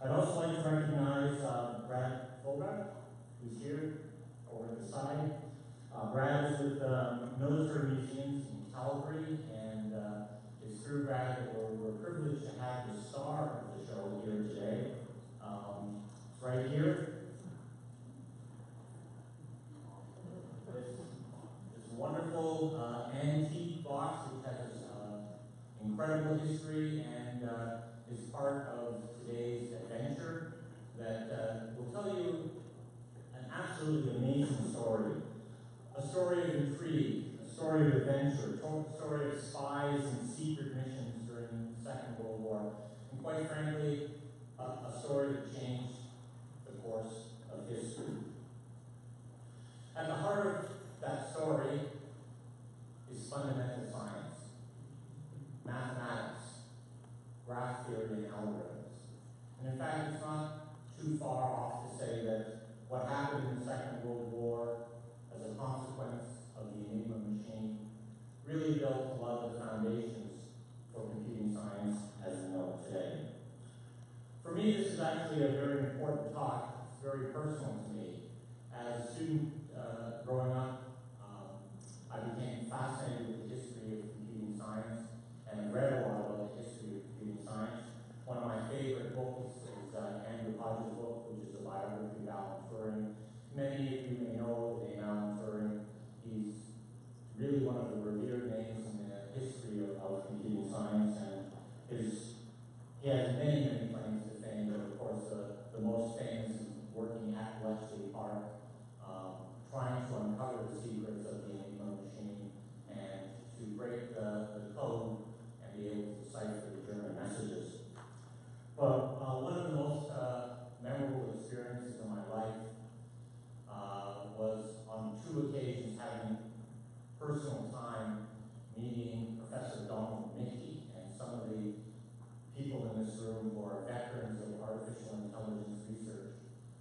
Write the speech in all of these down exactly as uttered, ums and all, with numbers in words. I'd also like to recognize uh, Brad Fulbright, who's here, over the side. Uh, Brad is with the military museums in Calgary, and uh, it's through Brad that we're, we're privileged to have the star of the show here today. Um, it's right here. Wonderful uh, antique box, which has uh, incredible history and uh, is part of today's adventure that uh, will tell you an absolutely amazing story. A story of intrigue, a story of adventure, a story of spies and secret missions during the Second World War, and quite frankly, a, a story that changed the course of history. At the heart of that story is fundamental science, mathematics, graph theory, and algorithms. And in fact, it's not too far off to say that what happened in the Second World War as a consequence of the Enigma machine really built a lot of the foundations for computing science as we know it today. For me, this is actually a very important talk. It's very personal to me. As a student uh, growing up, I became fascinated with the history of computing science, and I read a lot about the history of computing science. One of my favorite books is uh, Andrew Hodges' book, which is a biography of Alan Turing. Many of you may know the name Alan Turing. He's really one of the revered names in the history of, of computing science, and his, he has many, many claims to fame, but of course uh, the most famous is working at Bletchley Park, um, trying to uncover the secrets of the Enigma machine and to break the, the code and be able to decipher the German messages. But uh, one of the most uh, memorable experiences in my life uh, was on two occasions having personal time meeting Professor Donald Michie and some of the people in this room who are veterans of artificial intelligence research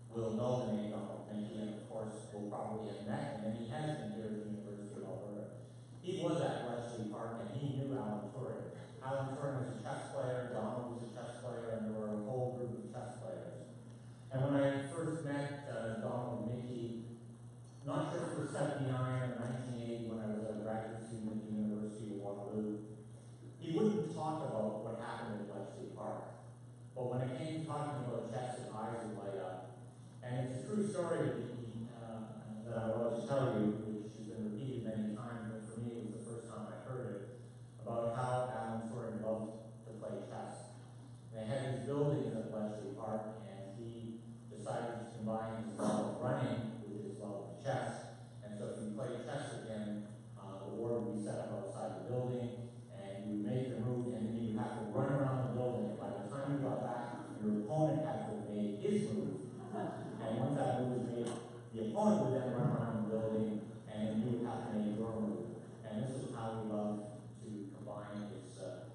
will know the name Donald Michie, and of course will probably have met him, and he has been here at the University of Alberta. He was at Bletchley Park, and he knew Alan Turing. Alan Turing was a chess player, Donald was a chess player, and there were a whole group of chess players. And when I first met uh, Donald Michie, not sure if it was seventy-nine or nineteen eighty, when I was a graduate student at the University of Waterloo, he wouldn't talk about what happened at Bletchley Park. But when it came to talking about chess, his eyes would light up. And it's a true story that, he, uh, that I will to tell you, which has been repeated many times, but for me it was the first time I heard it, about how Alan Turing loved to play chess. They had his building at Bletchley Park, and he decided to combine his love of running with his love of chess. And so if you play chess again, uh, the board would be set up outside the building, and you make the move, and then you have to run around the building. And by the time you got back, your opponent had to have made his move. And once that move was made, the opponent would then run around the building, and you would have to make your move. And this is how we love to combine his, uh,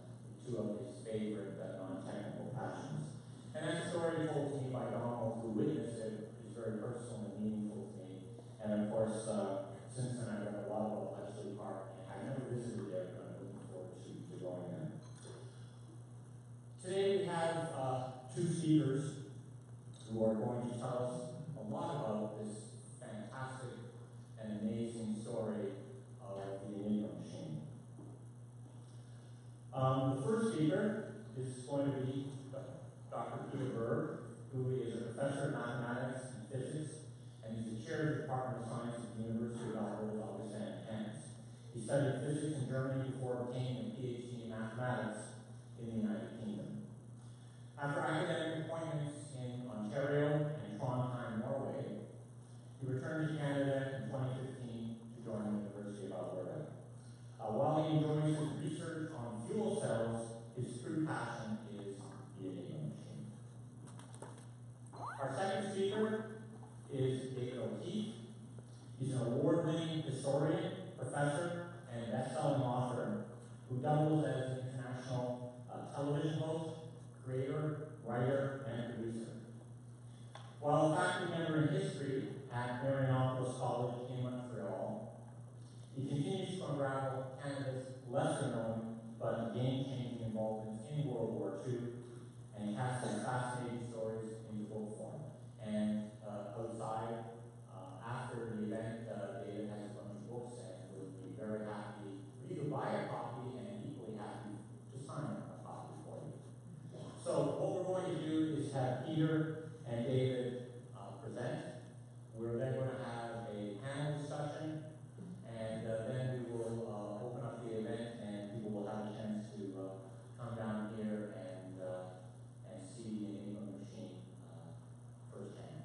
two of his favorite uh, non-technical passions. And that story told to me by Donald, who witnessed it, is very personal and meaningful to me. And of course, uh, since then I've read a lot about Bletchley Park, and I've never visited there, but I'm looking forward to, to going there. Today we have uh, two speakers who are going to tell us a lot about this fantastic and amazing story of the Enigma machine. Um, the first speaker is going to be Doctor Peter Berg, who is a professor of mathematics and physics, and he's the chair of the Department of Science at the University of Alberta, Augustana, Kansas. He studied physics in Germany before obtaining a PhD in mathematics in the United Kingdom. After academic appointments in Ontario and Trondheim, Norway, he returned to Canada in twenty fifteen to join the University of Alberta. Uh, while he enjoys his research on fuel cells, his true passion is the Enigma machine. Our second speaker is David O'Keefe. He's an award-winning historian, professor, and best-selling author who doubles as an international uh, television just have Peter and David uh, present. We're then going to have a panel discussion, and uh, then we will uh, open up the event, and people will have a chance to uh, come down here and uh, and see the Enigma machine uh, firsthand.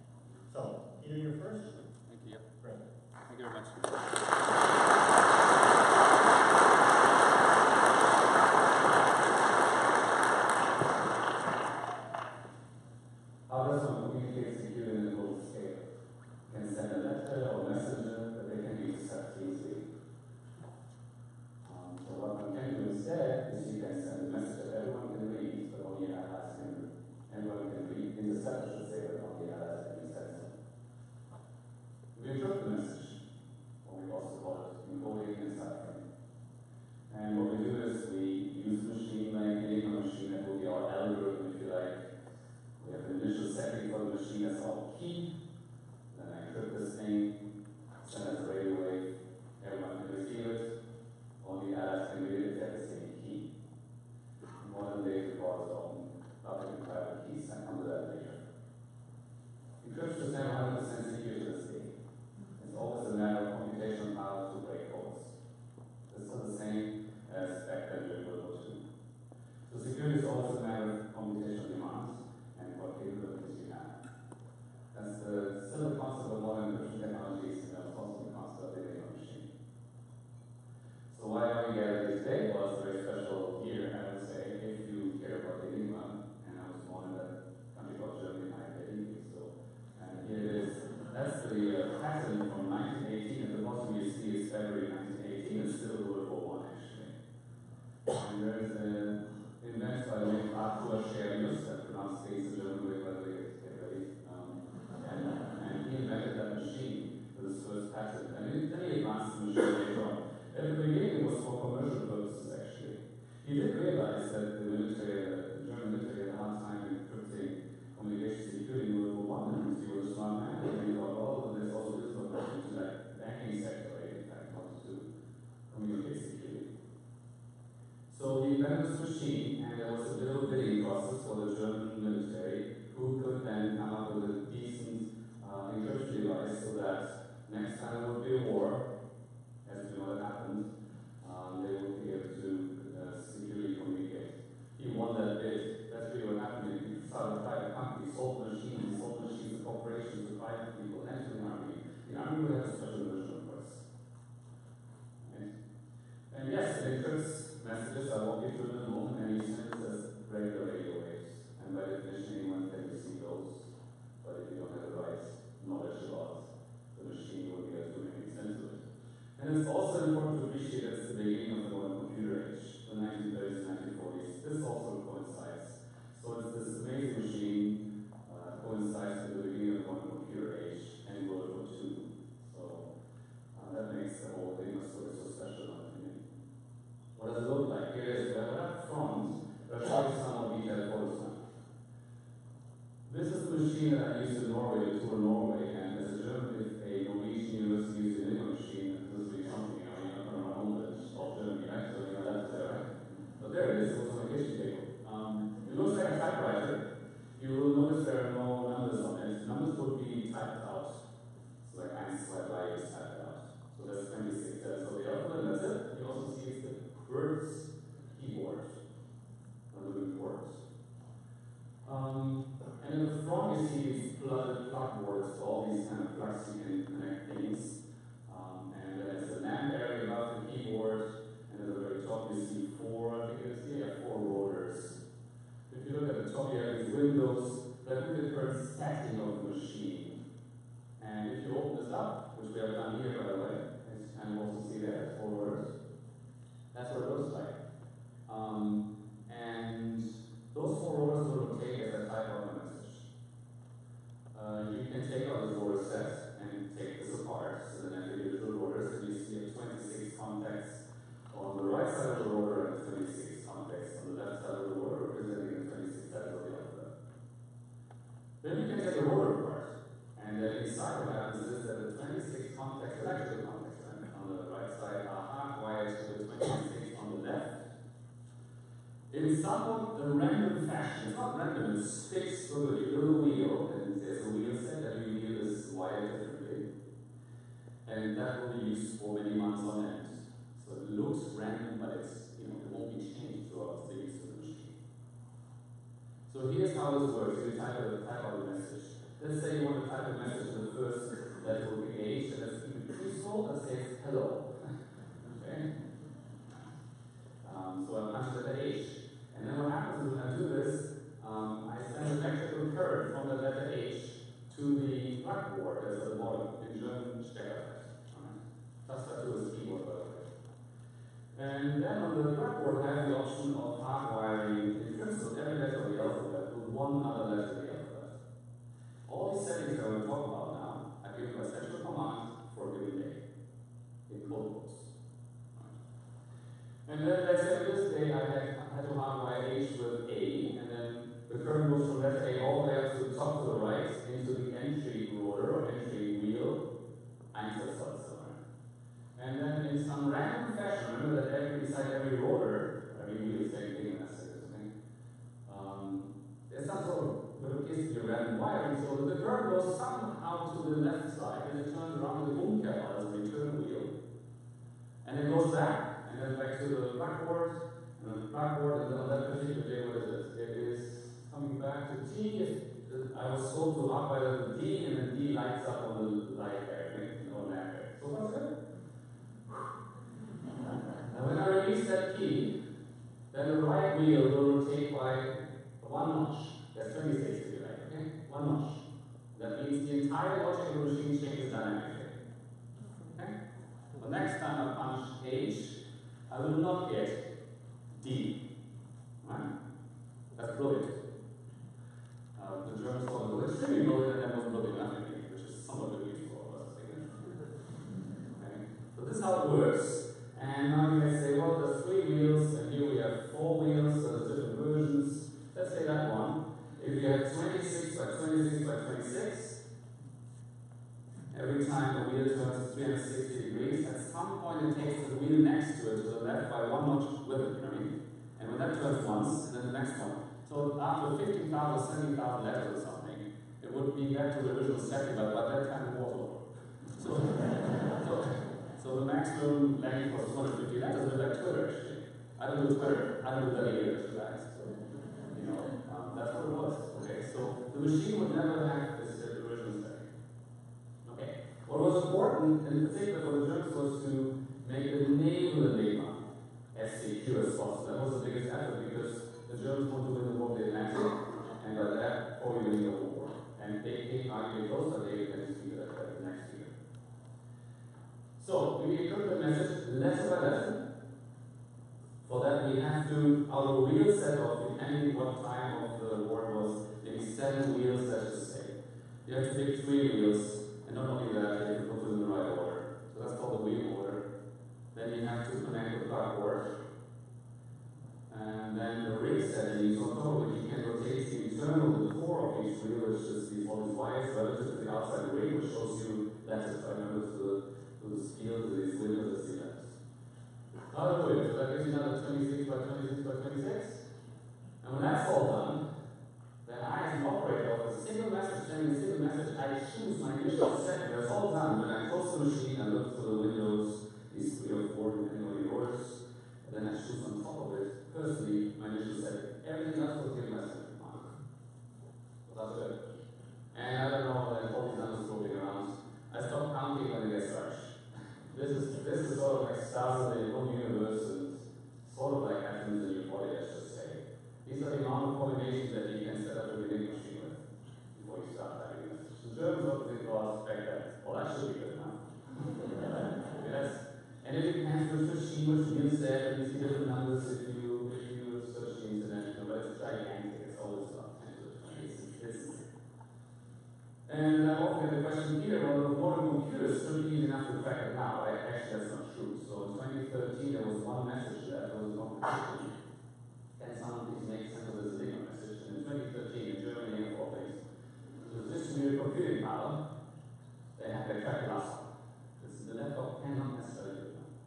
So, Peter, you're first. Thank you. Great. Thank you very much. Contexts, electrical contexts, on the right side are hardwired to the twenty-six on the left. and sticks from the regular wheel and says the wheel set that you wheel this wire differently. And that will be used for many months on end. So it looks random, but it's, you know, it won't be changed throughout the use of the machine. So here's how this works. You type a type out a message. Let's say you want to type a message to the first that will engage, and it's even too small that says hello. Okay? Um, so I punch the H. And then what happens when I do this, um, I send an electrical current from the letter H to the blackboard that's at the bottom in German Stecker. That's that to a keyboard, by the way. And then on the blackboard, I have the option of hardwiring in principle every letter of the alphabet with one other letter of the alphabet. All these settings that I'm going to talk about now are given by central command for a given day in code books. And then let's say this day I had I had to hardwire H with A, and then the current goes from letter A all the way up to the top to the right into the entry rotor or entry wheel, Einsatzsatzer. And then in some random fashion, remember that every beside every rotor, every wheel is taking thing in that series, okay? Um, there's some sort of but it is your random wiring, so the current goes somehow to the left side and it turns around the Umkehr as a return wheel. And it goes back. And then back to the blackboard, and then the blackboard, and then on that particular day, what is it? It is coming back to T. If I was sold to up by the D, and then D lights up on the light there, you know, that. So that's good. And when I release that key, then the right wheel will rotate by one notch. That's twenty-six if you like, okay? One notch. That means the entire logic of the machine changes dynamically. Okay? The next time I punch H, I will not get D. Right? That's brilliant. Uh, the Germans thought it was extremely brilliant, and that was brilliant, I think, which is somewhat relief for all of us, I think. Okay. So this is how it works. And now you may say, well, there's three wheels, and here we have four wheels, so there's different versions. Let's say that one. If you have twenty-six by twenty-six by twenty-six, every time the wheel turns three hundred sixty degrees, at some point it takes the wheel next to it, to the left by one notch with it, you know what I mean? And when that turns once, and then the next one. So after fifteen thousand, seventeen thousand letters or something, it would be back to the original setting, but by that time it was over. So, so, so the maximum length was two hundred fifty letters, but like Twitter actually. I don't do Twitter, I don't do that either, to that. So, you know, um, that's what it was. Okay, so the machine would never have this original setting. What was important, in particular for the Germans, was to make a naval enigma as secure as possible. That was the biggest effort because the Germans wanted to win the war of the Atlantic, and by that, probably winning the war. And they came arguably closer, they can see that the next year. So, we encrypt the message lesson by lesson. For that, we have to, our wheel set off, depending what time of the war was, maybe seven wheels, let's just say. You have to pick three wheels. And not only that, you have to put it in the right order. So that's called the wheel order. Then you have to connect the blackboard. And then the ring setting is on top of it. You can rotate the internal, the core of each wheel, which is the all these wires relative to the outside ring, which shows you letters. I remember to the, to the scale, to these windows, as the letters. How do we do it? So that gives you another twenty-six by twenty-six by twenty-six. And when that's all done, then I, as an operator, with a single message, sending a single message, I choose my initial setting. That's all done. When I close the machine, I look through the windows, these three or four, depending on your orders, and then I choose on top of it, personally, my initial setting. Everything else will give a message mark. Well, that's it. And I don't know, like all these numbers floating around. I stop counting when it gets large. This is this is sort of like stars in the whole universe, and sort of like atoms in your body, I should say. These are the amount of combinations that you can set up a reading machine with before you start typing this. So Germans obviously thought back then, well, that should be good enough. Yes. And if you can search machine, which means that you see different numbers if you if you search the internet, you know, but it's gigantic, it's all this stuff. It's, it's. And I often get the question here, well, the modern computers shouldn't be easy enough to crack it now, right? Actually, that's not true. So in twenty thirteen, there was one message that was not completed. And someone please make sense of this enigma message. And in twenty thirteen, in Germany, and all things, the distributed computing power, they had their track last time. This is the laptop cannot necessarily do that.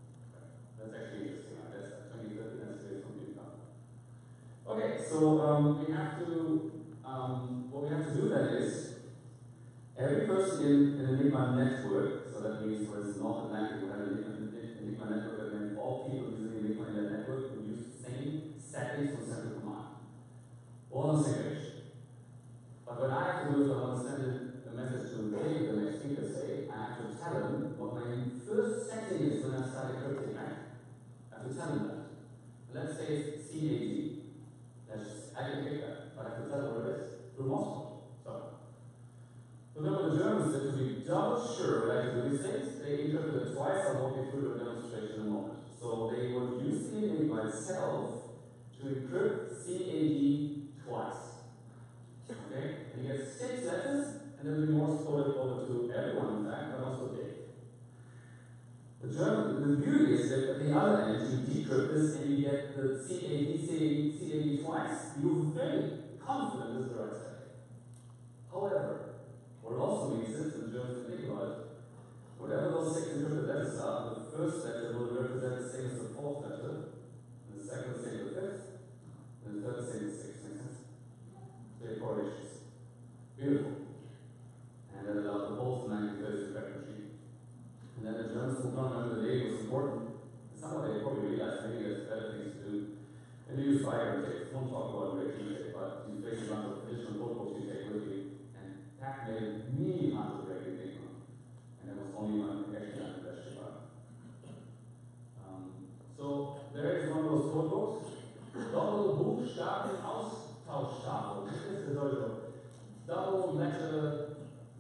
That's actually interesting. Right? That's twenty thirteen, that's the computing power. Okay, so um, we have to Um, what we have to do then is, every person in an Enigma network, so that means, for instance, North Atlantic would have an Enigma network, and then all people using Enigma in their network would use the same settings for central command. All on the same page. But what I have to do is, I want to send a message to David, the next speaker, say, I have to tell him what my first setting is when I start encrypting, right? I have to tell him that. Let's say it's C A D. That's, I can pick that, but I have to tell him what it is. Through Morse code. So then what the Germans did, to be double sure that I could do these things, they interpreted it twice. I'll walk you through the demonstration in a moment. So they would use C A D by itself to encrypt C A D twice. Okay? And you get six letters, and then we Morse coded over to everyone, in fact, but also Dave. The German, the beauty is that at the other end, you decrypt this and you get the C A D, C A D, C A D twice. You're very confident this is the right setting. However, what it also means is, in German to think about it, whatever those six encrypted letters are, the first letter will represent the same as the fourth letter, and the second the same as the fifth, and the third the same as the sixth. Makes sense? They have correlations. Beautiful. And that allowed the whole nineteen thirties crack machine. And then the Germans moved on under the label was important. In some way they probably realized maybe there's better things to do. And they use fire and tape. Don't talk about it very detail, but you basically run the traditional notebooks you take with you. That made me hard to break the Enigma. And that was only one who actually done that shit up. Um, so there is one of those photos. Double Buchstaben Austauschtabel. This is the title. Double letter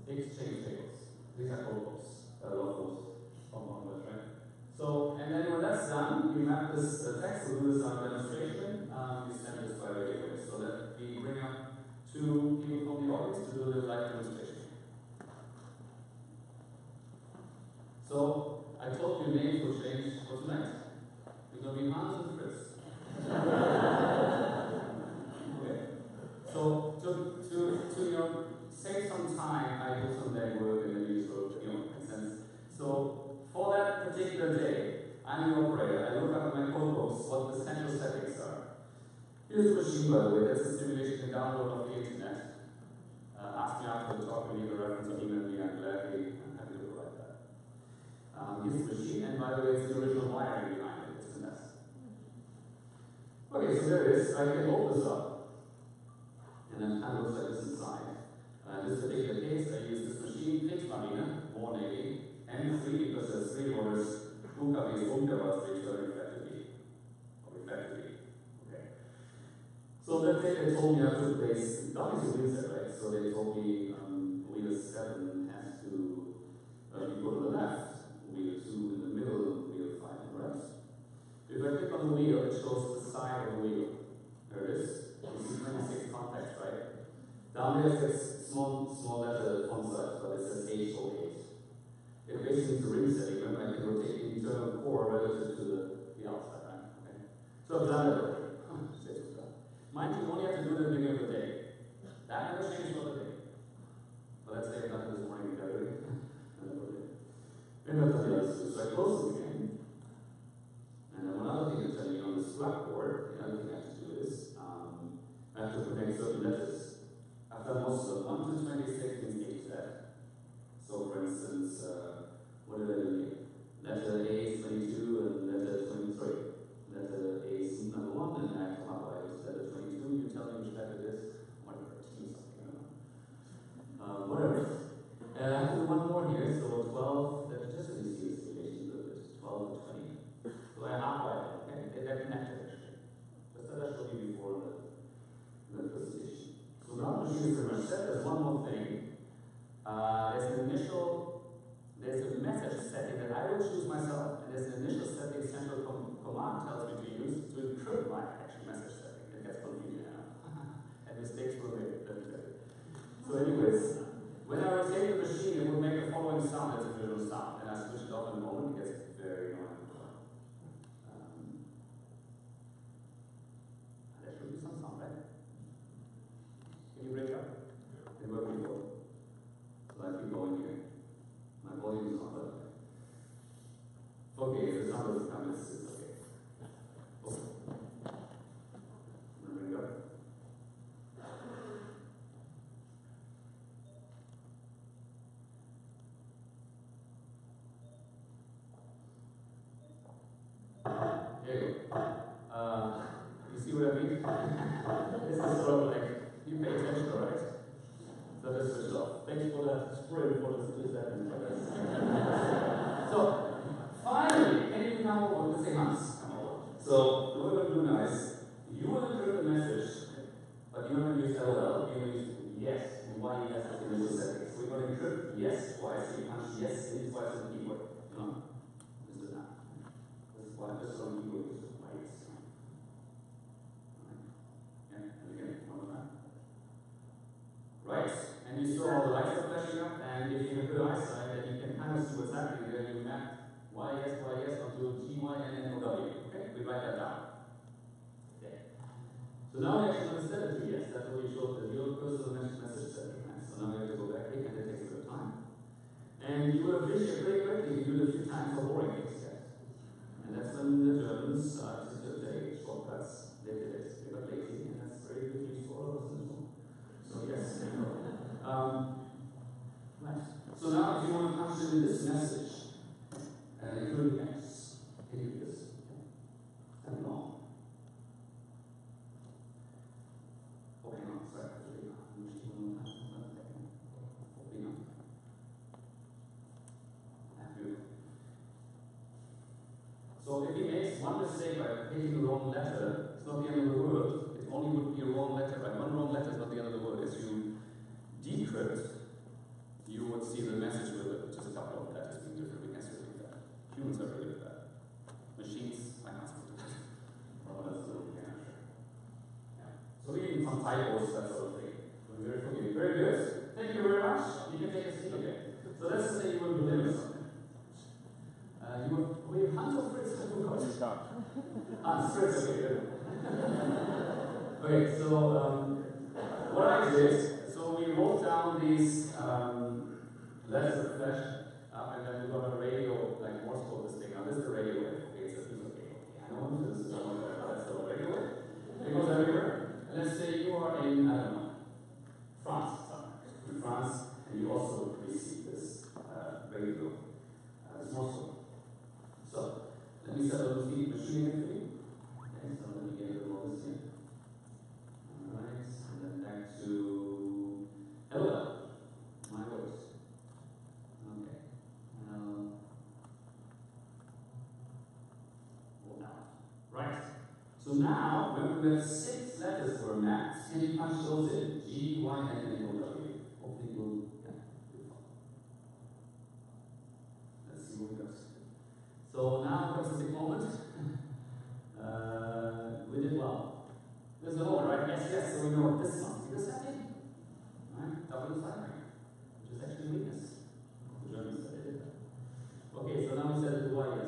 exchange tables. These are photos. A lot of those from Congress, right? So, and then when that's done, we map this uh, text. We'll do this on demonstration. Um, we send this by radio so that we bring up to people from the audience to do the live demonstration. So, I told you names will change for tonight. It's going to be Hans and Fritz. Okay. So, to, to, to you know, save some time, I do some legwork in the usual, you know, sense. So, for that particular day, I'm the operator. I look up in my code books what the central settings are. Here's the machine, by the way. That's a simulation and download of the internet. Uh, ask me after the talk, we need a reference, email me, I'm gladly, I'm happy to provide that. Um, here's the machine, and by the way, it's the original wiring behind it, it's a mess. Okay, so there it is. I can hold this up, and then I looks at this inside. Uh, in this particular case, I use this machine, Kriegsmarine, one eighty, M three, because there's three orders, U K V's Umkehrwartstricht, so reflectively, or reflectively. So that day they told me I have to place W Windsor, right? So they told me um, wheel seven has to uh, be put on the left, wheel two in the middle, wheel five on the right. If I click on the wheel, it shows the side of the wheel. There it is. You see twenty-six contacts, right? Down there it says small, small letter font size, but it says H zero eight. It basically is a ring setting, remember, I can rotate the internal core relative to the, the outside, right? Okay. So I've done it already. Mind you, you only have to do it at the beginning of the day. That never changed for the day. But let's say not this morning, the other day. Maybe I'll tell you how to do. So I close this again. And then one other thing to tell you on this blackboard, the other thing I have to do is um, I have to connect certain letters. I've done most of them. one to twenty-six means eight Z. So for instance, uh, what did I do here? Letter A is twenty-two and letter twenty-three. Letter A is number one, and I come up by letter twenty-two, you tell me which letter it is, whatever, T something, I don't know. Uh, whatever it is. And I have to do one more here, so twelve, that just really see this relation a little bit, twelve and twenty. So I half by it, okay? They, they're connected actually. That's what I showed you before in the, the presentation. So now the machine is pretty much set. There's one more thing. Uh, there's an initial, there's a message setting that I will choose myself, and there's an initial setting central com command tells me to use to encrypt my actual message setting. That's convenient now. And mistakes were made. So anyways, when I rotate the machine, it would make the following sound as a visual sound. And I switch it off in a moment, it gets very annoying. Um, there should be some sound, right? Can you bring it up? Yeah. It worked before. So I keep going here. My volume is not that high. Okay, if the sound doesn't come, it's okay. Okay. do every time. This is sort of like, you pay attention, right? So this is off. Thanks for that sprint for the split second. So, finally, can you come on the same house? So, what we're going to do now is, you want to deliver the message, but you're going to use L O L, you're going to use yes, and why yes has to be settings. So we're going to encrypt yes twice, so you punch yes in twice on the keyboard. No, this is not. This is why this is on the keyboard, this is why yes. And again, one more time. Right, and you saw all the lights are flashing up, and if you have good eyesight, then you can kind of see what's happening, then you map y yes, y yes, until g, y, n, n, o, w. Okay, we write that down. So now we actually understand it to yes, that's what we showed the real personal message setting. So now we have to go back here, and it takes a bit of time. And you will appreciate very quickly if you do it a few times how boring it is. And that's when the Germans started to take shortcuts. They did it. They got lazy, and that's very good news for all of us as well. So yes, there you go. Um, right. So now if you want to punch in this message, and including X, can you do this? And long. So if he makes one mistake by picking the wrong letter, it's not the end of the world. It only would be a wrong letter, but one wrong letter is not the end of the world. If you decrypt, you would see the message with just a couple of letters being different. We can still do that. Humans are very good at that. Machines, I can't speak to this. Well, that's a little bit. So we need some typos, that sort of thing. Very good. Very good. Thank you very much. You can take a seat again. So let's say you will be living something. Uh, you will, we have Hans or Fritz? Hans, Fritz, okay, good. Okay, so um, what I did, so we wrote down these um, letters of flash up, and then we got a radio, like Morse code this thing. Now this is the radio wave. Okay, so this is okay. I know this is not there, but that's the radio wave. It goes everywhere. And let's say you are in, I don't know, France, in France, and you also receive this uh, radio, uh, this Morse code. So, let me set up the machine again for you. Okay, so let me get rid of all this here. Alright, and then back to L O L. My words. Okay. Um, hold down. Right. So now, when we have six letters for a map, can you punch those in? G, Y, N, and O, W. Hopefully we'll, yeah, let's see what it does. So now comes the big moment. Uh, we did well. There's a moment, right? Yes, yes, so we know what this one is. Right? Double firing, which is actually weakness. The Germans said they did that. Okay, so now we said it Y, yes.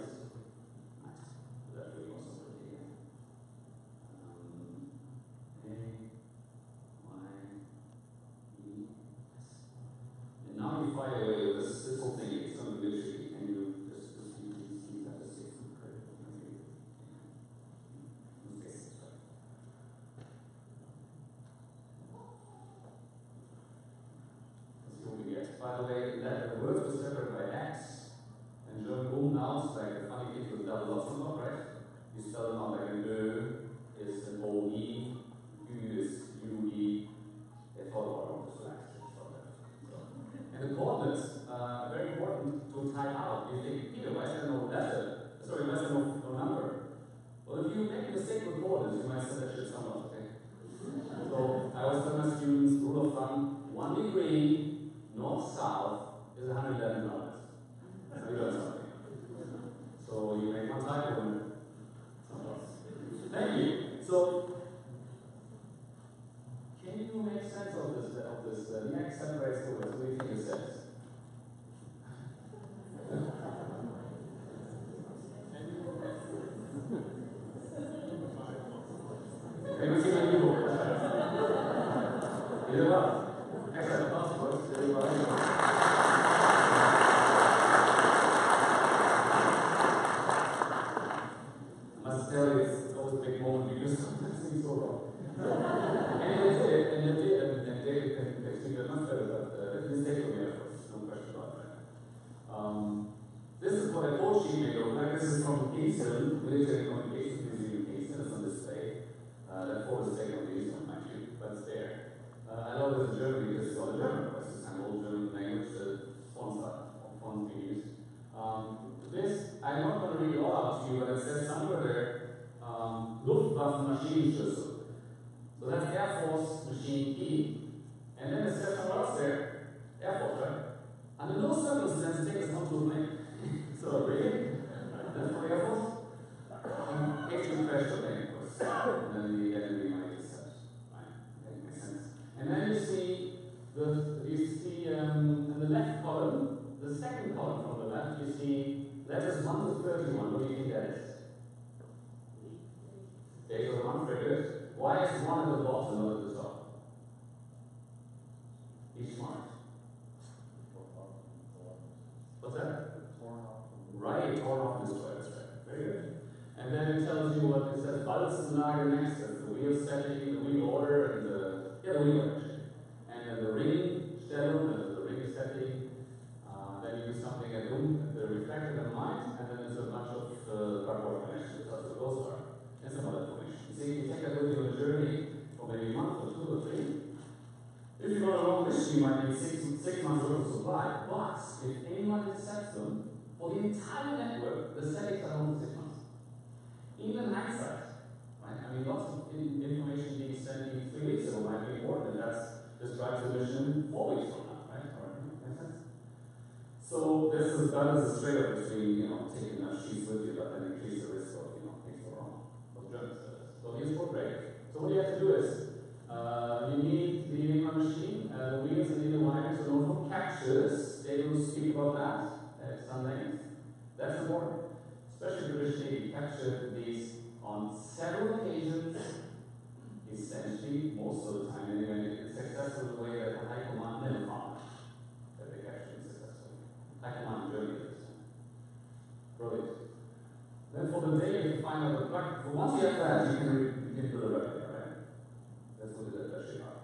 By the way, that the word was separated by X, and German umlauts, like the funny thing with double lots and lot, right? You spell them out like an Ö is an O E, Ü is U E, they follow our own flag. And the coordinates are uh, very important to type out. You think, Peter, why is there no letter? Sorry, why is there no, no number? Well, if you make a mistake with coordinates, you might set that shit somewhere, okay? So, I always tell my students, rule of thumb, one degree. North-south is one hundred eleven dollars. So you learn something. So you make one type of it. Thank you. So can you make sense of this? Of this uh, next separates the words. What do you think it says? This is from Kingston, military communications museum in Kingston, it's on display. Uh, was Germany, because it's not a German, it's just an old German language that fonts are, fonts being used. Um, this, I'm not going to read it all out to you, but it says somewhere there, um, Luftwaffe Machine Schlüssel. So that's Air Force Machine E. And then it says somewhere else there, Air Force, right? Under no circumstances, take us not to a plane. So, really? That's for Air Force? And actually, special plane, of course. And then the enemy might be such. Right? That makes sense. And then you see, the, you see um, in the left column, the second column from the left, you see letters one to thirty-one. What do you think that is? There goes one figure. Why is one at the bottom and not at the top? He's smart. What's that? Right, torn off and destroyed. That's right. Very good. And then it tells you what it says: Balzenlager next, that's the wheel setting, the wheel order, and the yeah, the wheel order. And then the ring Stellung, and the ring setting. Then you do something at the reflector and mind, and then there's a bunch of uh, cardboard connections. That's what those are. And some other information. You see, you take a little bit of a journey for maybe a month or two or three. If you go along this, you might need six, six months worth of supply. But if anyone accepts them, for the entire network, the settings are only six months. Even hindsight, right? I mean, lots of in information being sent in three weeks ago might be important, and that's describes the mission four weeks from now, right? So this is that is a trade-off between you know taking enough sheets with you, but then increase the risk of you know things go wrong. So here's for break. So what you have to do is uh, you need the Enigma machine, uh, the wheels, and the wires. So don't from captures. They will speak about that at some length. That's important. Especially British Navy captured these on several occasions. Essentially, most of the time, anyway, in a successful way that the High Command never found that they captured successfully. High Command Germany. Brilliant. Then for the day, you can find out the plug. For once you have that, you can you can do the record, right? That's what it is at Bletchley Park.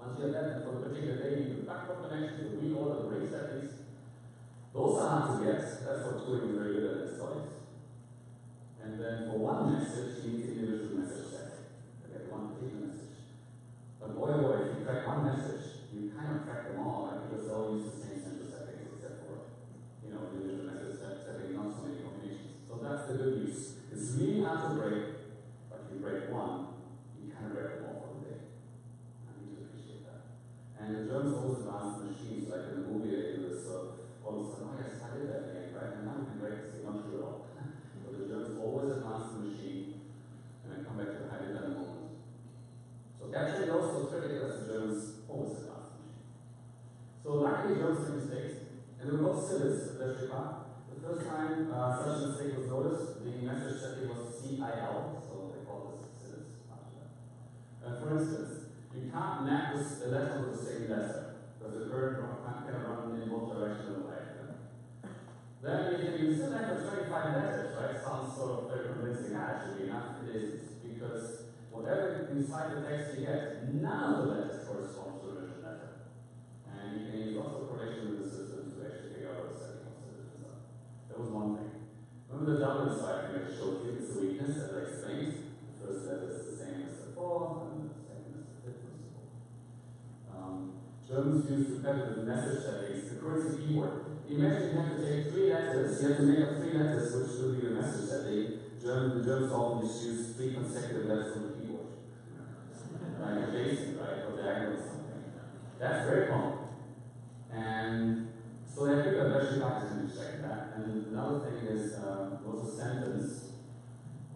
Once you have that, for the particular day, you do platform connection, the wheel order, the brake settings. Those are hard to get. That's what Turing is very good at, his toys. And then for one message, you need individual message set. Okay, one particular message. But boy, boy, if you track one message, you kind of track them all, right? Because they all use the same central settings, except for, you know, individual message setting, not so many combinations. So that's the good news. It's really hard to break, but if you break one, you kind of break them all for the day. I need to appreciate that. And the Germans always advanced machines, like in the movie, it was sort of all of a sudden, oh yes, I did that again, right? And now we can break this thing, not sure at all. But the Germans always advance the machine, and then come back to the I did that in a moment. So actually also critical as the Germans always advance the machine. So luckily Germans made mistakes, and they were both civils at Bletchley Park. The first time uh, such a mistake was noticed, the message setting was C I L, so they called this civils after that. Uh, for instance, you can't map this letter with the same letter. Because the current can run in both directions of the light. Right? Then if you still have twenty-five letters, right? Sounds sort of very convincing, actually, enough it is, because whatever inside the text you get, none of the letters correspond to the original letter. And you can use lots of correlation with the system to actually figure out what the setting of the system is. That was one thing. Remember the Dublin side I showed you, it's a weakness, as I explained. The first letter is the same as the fourth, and the same as the fifth, and so forth. Germans use repetitive message settings, the currency keyword. Imagine you have to take three letters, you have to make up three letters, which will be the message setting. German, Germans often use three consecutive letters on the keyboard. Like adjacent, right? Or diagonal or something. That's very common. And so they picked up Bletchley Park and checked that. And another thing is, um, was a sentence,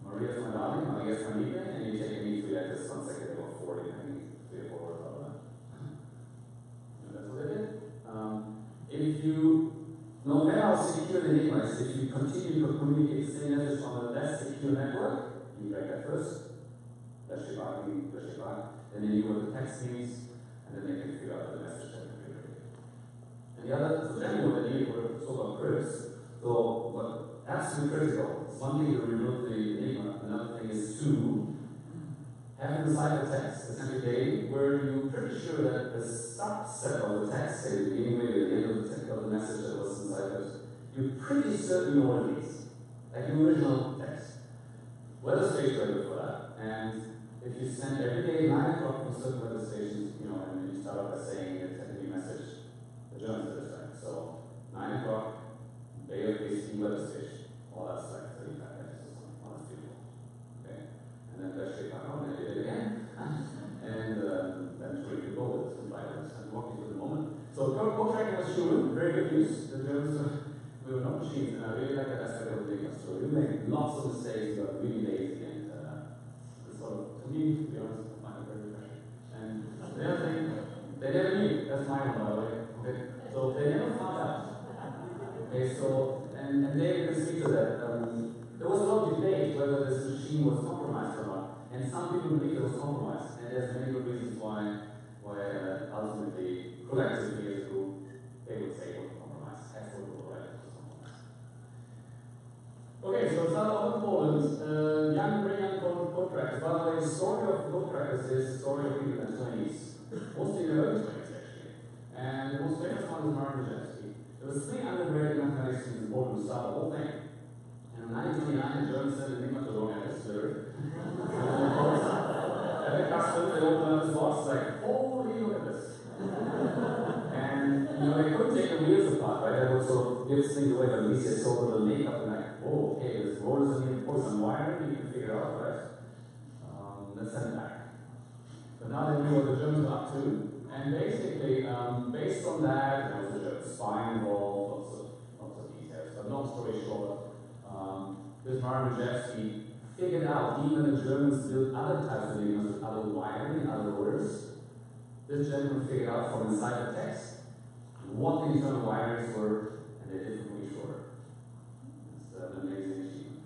Maria's my darling, Maria's my leader, and you take any three letters, consecutive or forty, I think three or four or something. That's what they did. Um, if you, no matter how secure the Enigma is, if you continue to communicate the same message on a less secure network, you break that first. Bletchley Park, Bletchley Park, and then you go to the text means, and then they can figure out the message that you communicate. And the other, so then you know that you were so about cribs, though, but absolutely critical. It's one thing to remove the Enigma, another thing is to have inside the text a central day where you're pretty sure that the subset of the text, say the beginning or the end of the text of the message that was inside it, you're pretty certain you know what it is. Like the original text. Weather station for that. And if you send every day nine o'clock from certain weather stations, you know, and working at the moment. So contract as human, very good use in terms of we were not machines, and I really like that aspect of the so we make lots of mistakes, but really lazy, and uh, so to me, to be honest, I find it very refreshing. And the other thing, they never knew, that's mine by the way. Okay. So they never found out. Okay, so and, and they can speak to that. Um, there was a lot of debate whether this machine was compromised or not. And some people believe it was compromised, and there's many good reasons why, why uh, ultimately, collectively as a group, they would say it was compromised. Absolutely right, it was compromised. Okay, so it's not all in Poland. Uh, young, very young Polish boat trackers. By the way, the story of boat trackers is the story of people in the twenties, mostly in the early twenties actually. And the most famous one is Marian Rejewski. There was three undergraduate mathematics students in Poland who started the whole thing. And in nineteen twenty-nine, the Germans sent Enigma to Lorenz, and the customer, they opened up this box, like, holy, look at this. And, you know, they couldn't take the wheels apart, right? That also gives things away, but at least they saw the makeup and, like, oh, okay, this roll is an important wiring, you can figure it out, right? Um, let's send it back. But now they knew what the Germans were up to, and basically, um, based on that, there was a spine involved, lots of, lots of details, but long story short, um, this Marian Rejewski figured out, even the Germans built other types of enigmas with other wiring, other orders. This gentleman figured out from inside the text what the internal wirings were, and they did from each order. It's an amazing achievement.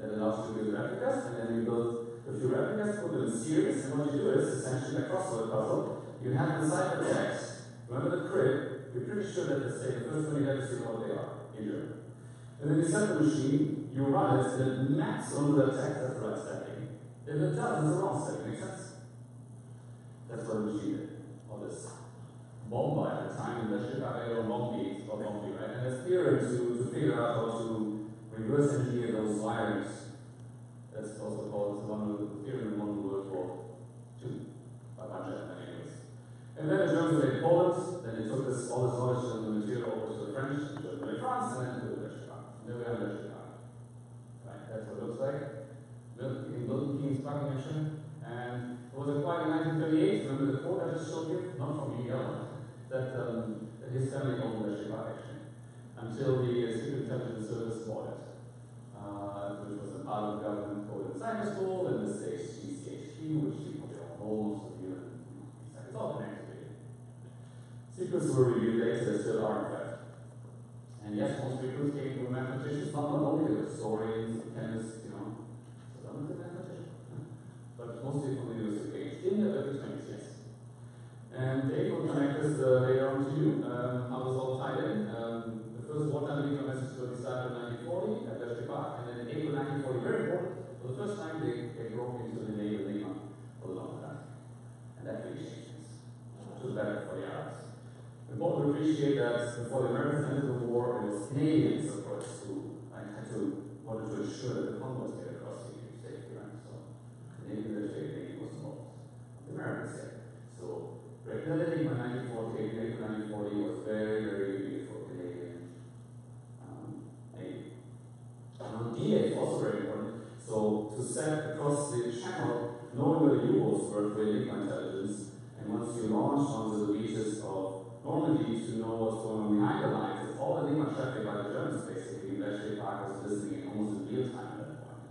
And then allows you to build replicas, and then you build a few replicas, put them in series, and what you do is essentially a crossword puzzle. You have inside the text, remember the crib, you're pretty sure that, let's say, the first one you have to see what they are in German. And then you set the machine. You run it, and it maps onto the text, that's the right setting. If it does, it's the wrong setting, makes sense? That's what the machine did. Or this Bombay at the time, in the Chicago Bombay, or Bombay, right? And it's theorem to, to figure out how to reverse engineer those wires. That's also called one of the theorem, one of the word for two, by bunch of anyways. And then the Germans were in Poland, then they took this, all this knowledge and the material over to the French, to the France, and then to the Chicago. Then we have the Chicago. That's what it looks like. In Milton Keynes, Buckinghamshire. And it was acquired in nineteen thirty-eight. Remember the quote I just showed you? Not from me, that, um, that his family owned the ship actually. Until the Secret Intelligence Service bought it, uh, which was a part of the government called Cyber School, and the state's G C H Q, which people all almost of you. It's all connected really. Secrets were reviewed later, they still are in fact. And yes, most recruits came from mathematicians, not only the historians, chemists, you know, so I'm a mathematician, but mostly from the University in the early twenties, yes. And they will connect this uh, later on to you. Um, I was all tied in. Um, the first wartime legal message was decided in nineteen forty at Bletchley Park, and then in April nineteen forty, very important, for the first time they, they broke into the naval Enigma for the long time. And that really changed things, which was better for the Arabs. Important to appreciate that before the Americans entered the war, it was Canadians, of course, who like, had to wanted to ensure that the convoys get across the United States, right? So Canadian military was involved. The Americans did. So regularly by nineteen forty, nineteen forty was very, very beautiful Canadian um, Navy. And D-Day is also very important. So to set across the channel, knowing where the U-boats were for Enigma intelligence, and once you launch onto the beaches of Normandy, you should know what's going on behind the lines. It's all Enigma traffic by the Germans, basically. Bletchley Park was listening almost in real time at that point.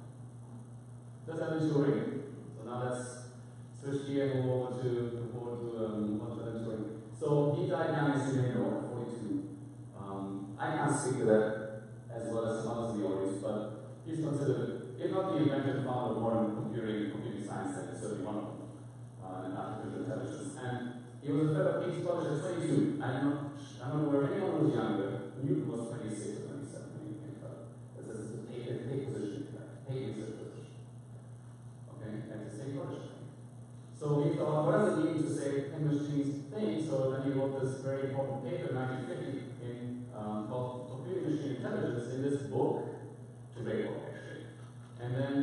That's Alan Turing. So now let's switch gear and move over to, over to, um, over to Alan Turing. So he died young, as you may know, forty-two. Um, I can't speak to that as well as some others in the audience, but he's considered, if not the inventor and founder of modern computing and computing science, then it's certainly one of them, uh, in artificial intelligence. And he was a fellow King's College at twenty-two. I don't know, I don't know where anyone was younger. Newton was twenty-six or twenty-seven when he came about. This is a paid position, a paid research position. Okay, at the same college. So he thought, what does it mean to say English machines think? So then he wrote this very important paper in nineteen fifty in, um, called Computing Machine Intelligence in this book, to great book actually. And then,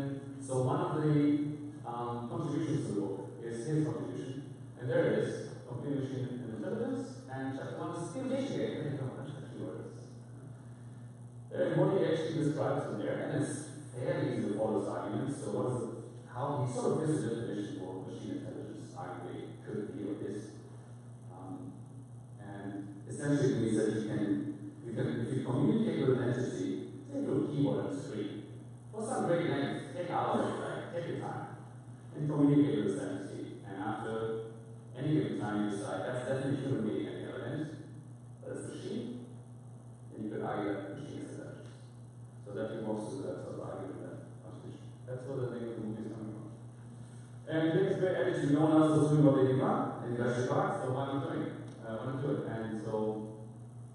so one of the um, contributions to the book is his contribution. And there it is. Computing Machine Intelligence, and chapter one is stimulation gate. I don't know exactly what it is. And what he actually describes in there, and it's fairly easy to follow his argument, so what is it, how he sort of is the definition for machine intelligence arguably could be or is. definition would be an element that is machine, and you could argue that machine is intelligence. So that removes to that sort of argument that artificial. That's what the name of the movie is coming from. And the next image we know now is the about Enigma in Bletchley Park, so one of doing, uh, one of doing, and so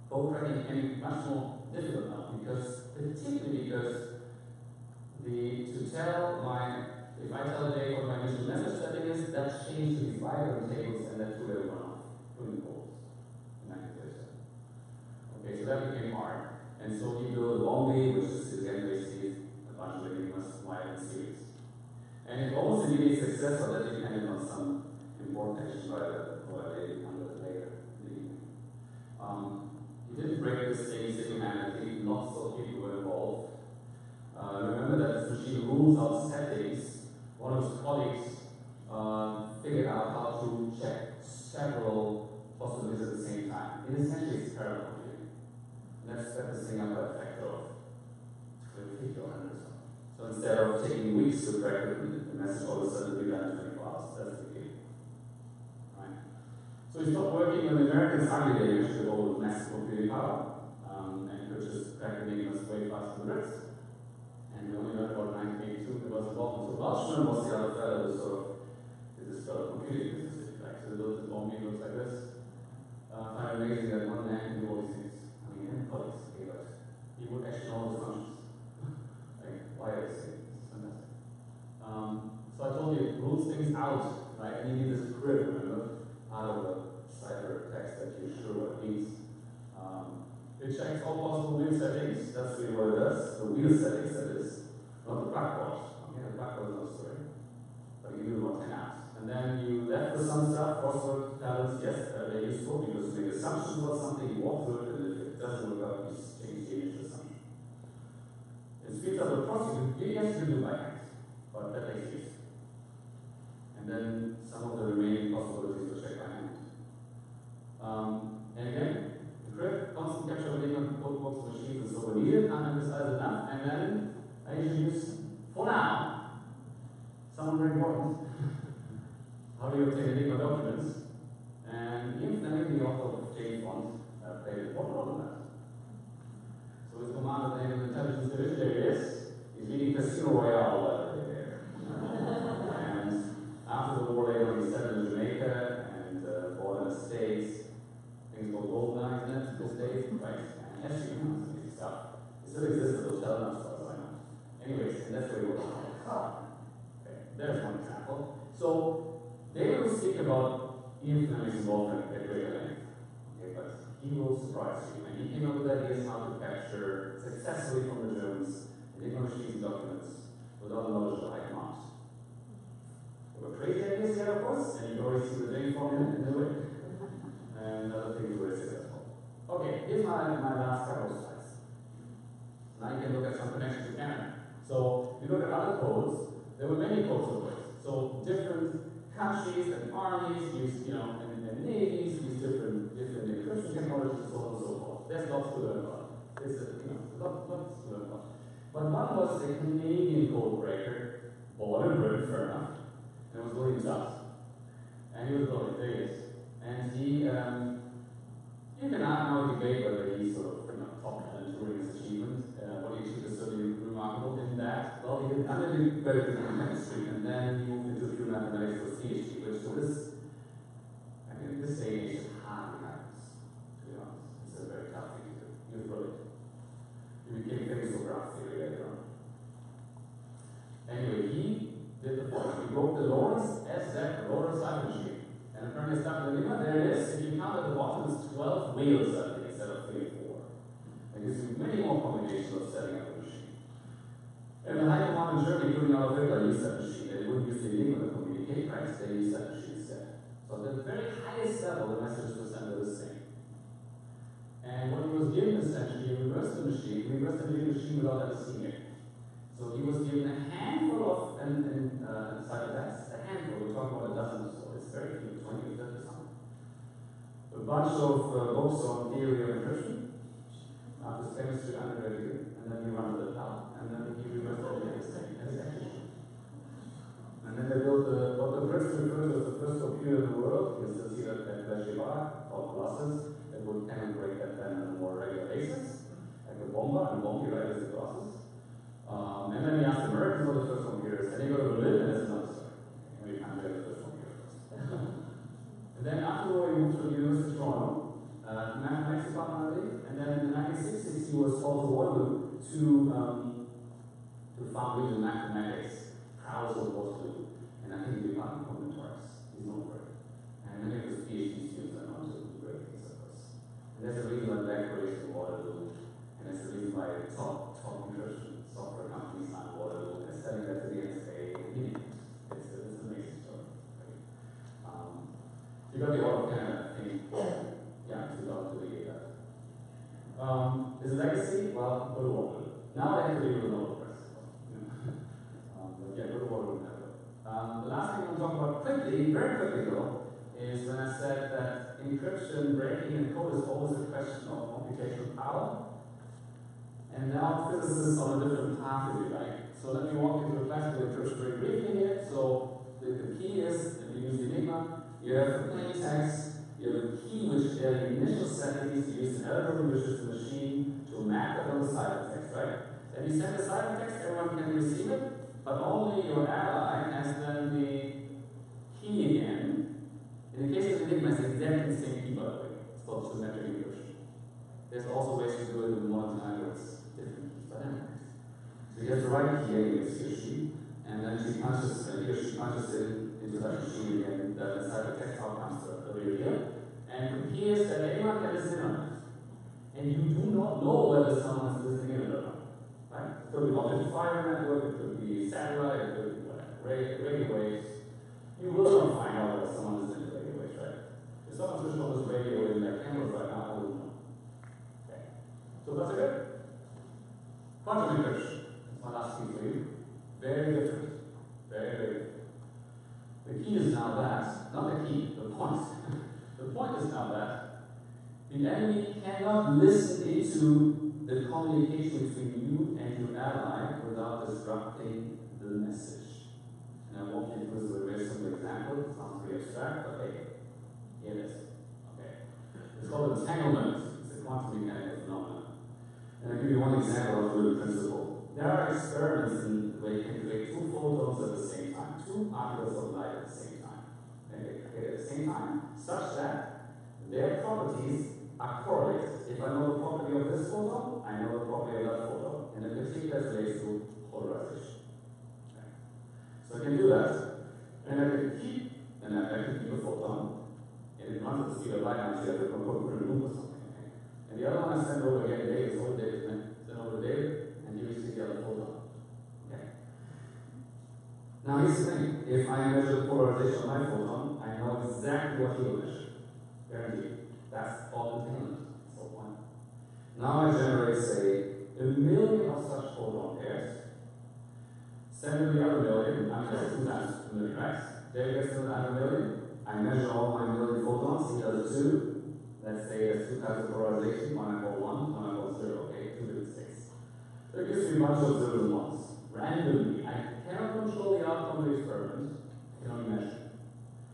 both are becoming much more difficult now, because particularly because the to tell my if I tell the day what my visual message setting is, that changed to these vibrant tables and that threw everyone off, including goals in nineteen thirty-seven. Okay, so that became hard. And so you go the long way, which is again basically a bunch of enigmas, wide and series. And it almost immediately success of that depended on some important action by the day under the later leading. Um, He didn't break this thing single handedly, I think lots of people were involved. Uh, remember that this machine rules out settings. One of his colleagues uh, figured out how to check several possibilities at the same time. It essentially is parallel computing. Let's set this thing up by a factor of fifty or one hundred or so. So instead of taking weeks to crack the message, all of a sudden we got twenty-four hours. That's the key. Right? So he stopped working when the Americans argued they used the goal of massive computing power um, and could just crack the enigmas way faster than the rest. And we only learned about nineteen eighty-two, there was a bomb. So Welchman was the other fellow who sort of did this sort of computing business, if you like. So they built this bomb, it looks like this. Uh, I find it amazing that one man knew all these things. I mean, and colleagues gave us. He would actually know all the functions. Like, why are these things? It's fantastic. Um, so I told you, rules things out, right? And you need this grid, remember, out of a cipher text that you're sure what it means. Um, It checks all possible wheel settings, that's really what it does. The wheel settings, that is, not the blackboard. Okay, the blackboard is not a story. But you do what can ask. And then you left for some stuff, crossword talents, yes, uh, they're useful because you make assumptions about something, you walk through it, and if it doesn't work out, you change the image or something. It speeds up the process, you actually do by hand, but that takes years. And then some of the remaining possibilities are checked by hand. Um, and again, Correct, constant capture of enigma codeblocks, machines is so needed, unemphasized enough, and then I usually use, for now, someone very important. How do you obtain enigma documents? And Ian Fleming, the author of James Bond, uh, played an important role in that. So his commander, the head of intelligence division, there he is, he's leading Casino Royale there. And after the war later on, he settled in Jamaica and uh, bought in the States. Things called gold mines, and those days, right? And actually, you know, it's stuff. It still exists, but those telegrams are right now. Anyways, and that's where we were talking about. Okay, there's one example. So, they will speak about Ian Fleming's involvement at greater length. Okay, but he will surprise you. And he came up with ideas how to capture successfully from the Germans enigma machines documents without the knowledge of high command. There were crazy ideas here, of course, and you already see the name formula in the way. And other things were successful. Okay, here's my, my last couple of slides. Now you can look at some connections to Canada. So, if you look at other codes, there were many codes of ways. So, different countries and armies used, you know, and, and navies used different, different encryption technologies, so on and so forth. There's lots to learn about. There's, a, you know, lots, lots to learn about. But one was a Canadian code breaker, born in Britain, fair enough, and it was William Duff. And he was going, there he is. And he, um, you can now debate whether he's sort of, you know, top Alan Turing's achievement. Uh, what he achieved is certainly remarkable in that, well, he did undertake very good in chemistry, and then he moved into pure mathematics for G C H Q, which for this, I mean, this day and age hardly happens, to be honest. It's a very tough thing to do. You've heard it. He became famous for graph theory later on. Anyway, he did the following. He wrote the Lorenz S Z, the Lorenz cipher machine. And apparently it's not the enigma, there it is. If you count at the bottom, it's twelve wheels, I think, instead of three or four. And you see many more combinations of setting up a machine. And the high command in Germany, including our Hitler, used that machine. They wouldn't use the enigma to communicate, right? They used that machine instead. So at the very highest level, the messages were sent are the same. And what he was given essentially, he reversed the machine, he reversed the enigma machine without ever seeing it. So he was given a handful of and, and, uh, cyber attacks, a handful, we're talking about a dozen or so. Very few, twenty or thirty something. A bunch of uh, books on theory of encryption, after chemistry undergraduate, and then we run to the cloud, and then he reversed all the execution. And then they built the, what the Brits referred to as the first computer in the world, you still see that at Bletchley Park, Bomba, called Colossus, that would emigrate at them on a more regular basis. And the Bomba, and Bombi, right, is the Colossus. Um, and then we asked Americans what the first one here is, and they go to Berlin, and it's another story. And we can't get the first one here first. And then afterward, he moved to the University of Toronto, uh, mathematics department, and then in the nineteen sixties, he was called to Waterloo to, um, to found regional mathematics, Prowse of Waterloo, and I think the department from the Taurus, he's not great. And then it was PhD students that wanted to do great things, of course. And that's the reason why the Declaration of Waterloo, and that's the reason why top top commercial software companies like Waterloo are selling that to the N S A in India. It's, it's an amazing story. Right? Um, You got the order of Canada, I think. Yeah, it's about to the uh, um, Is it legacy? Well, go to Waterloo. Now I have to leave with all the rest. But yeah, go to Waterloo now. The last thing I'm talking about quickly, very quickly though, is when I said that encryption, breaking, and code is always a question of computational power. And now physicists on a different path, if you like. So let me walk into a classical encryption very briefly here. So the, the key is, if you use Enigma, you have a plain text, you have a key which are the initial settings, you use an algorithm which is the machine to map that on the cipher text, right? Then you send the cipher text, everyone can receive it, but only your ally has then the key again. In the case of Enigma, it's exactly the same key, by the way. It's called symmetric encryption. There's also ways to do it in modern algorithms, different keys, but anyways. So you have to write a key against your sheet, and then she punches, and here she punches it. Introduction and the inside text outcomes are real here. And the key is that anyone can listen on it. And you do not know whether someone is listening in it or not. Right? It could be optical fiber network, it could be satellite, it could be whatever, radio waves. You will not find out whether someone is in the radio waves, right? If someone switched on this radio wave in their cameras right now, I wouldn't know. Okay. So that's it. Quantum encryption. That's my last key for you. Very different. Very, very different. The key is now that, not the key, the point. The point is now that the enemy cannot listen into the communication between you and your ally without disrupting the message. And I won't give this a very simple example, it sounds very abstract, but hey, here it is. Okay. It's called entanglement, it's a quantum mechanical phenomenon. And I'll give you one example of the principle. There are experiments in where you can create two photons at the same time, two particles of light at the same time, at the same time, such that their properties are correlated. If I know the property of this photon, I know the property of that photon, and in particular relates to polarization. Okay. So I can do that, and I can keep, and I, I can keep a photon, and it runs at the speed of light until I can remove or something. Okay. And the other one I send over again, David, so David, send over David, and he receives the other photon. Now here's the thing, if I measure the polarization of my photon, I know exactly what he will measure. Guaranteed. That's all entanglement. So one. Now I generate, say, a million of such photon pairs. Send them the other million, I mean that's two times a million, right? There gets another million. I measure all my million photons, he does two. Let's say there's two types of polarization, one I call one, one I call zero, okay, two to the six. So it gives me a bunch of zeros and ones. Randomly. I I cannot control the outcome of the experiment, I can only measure.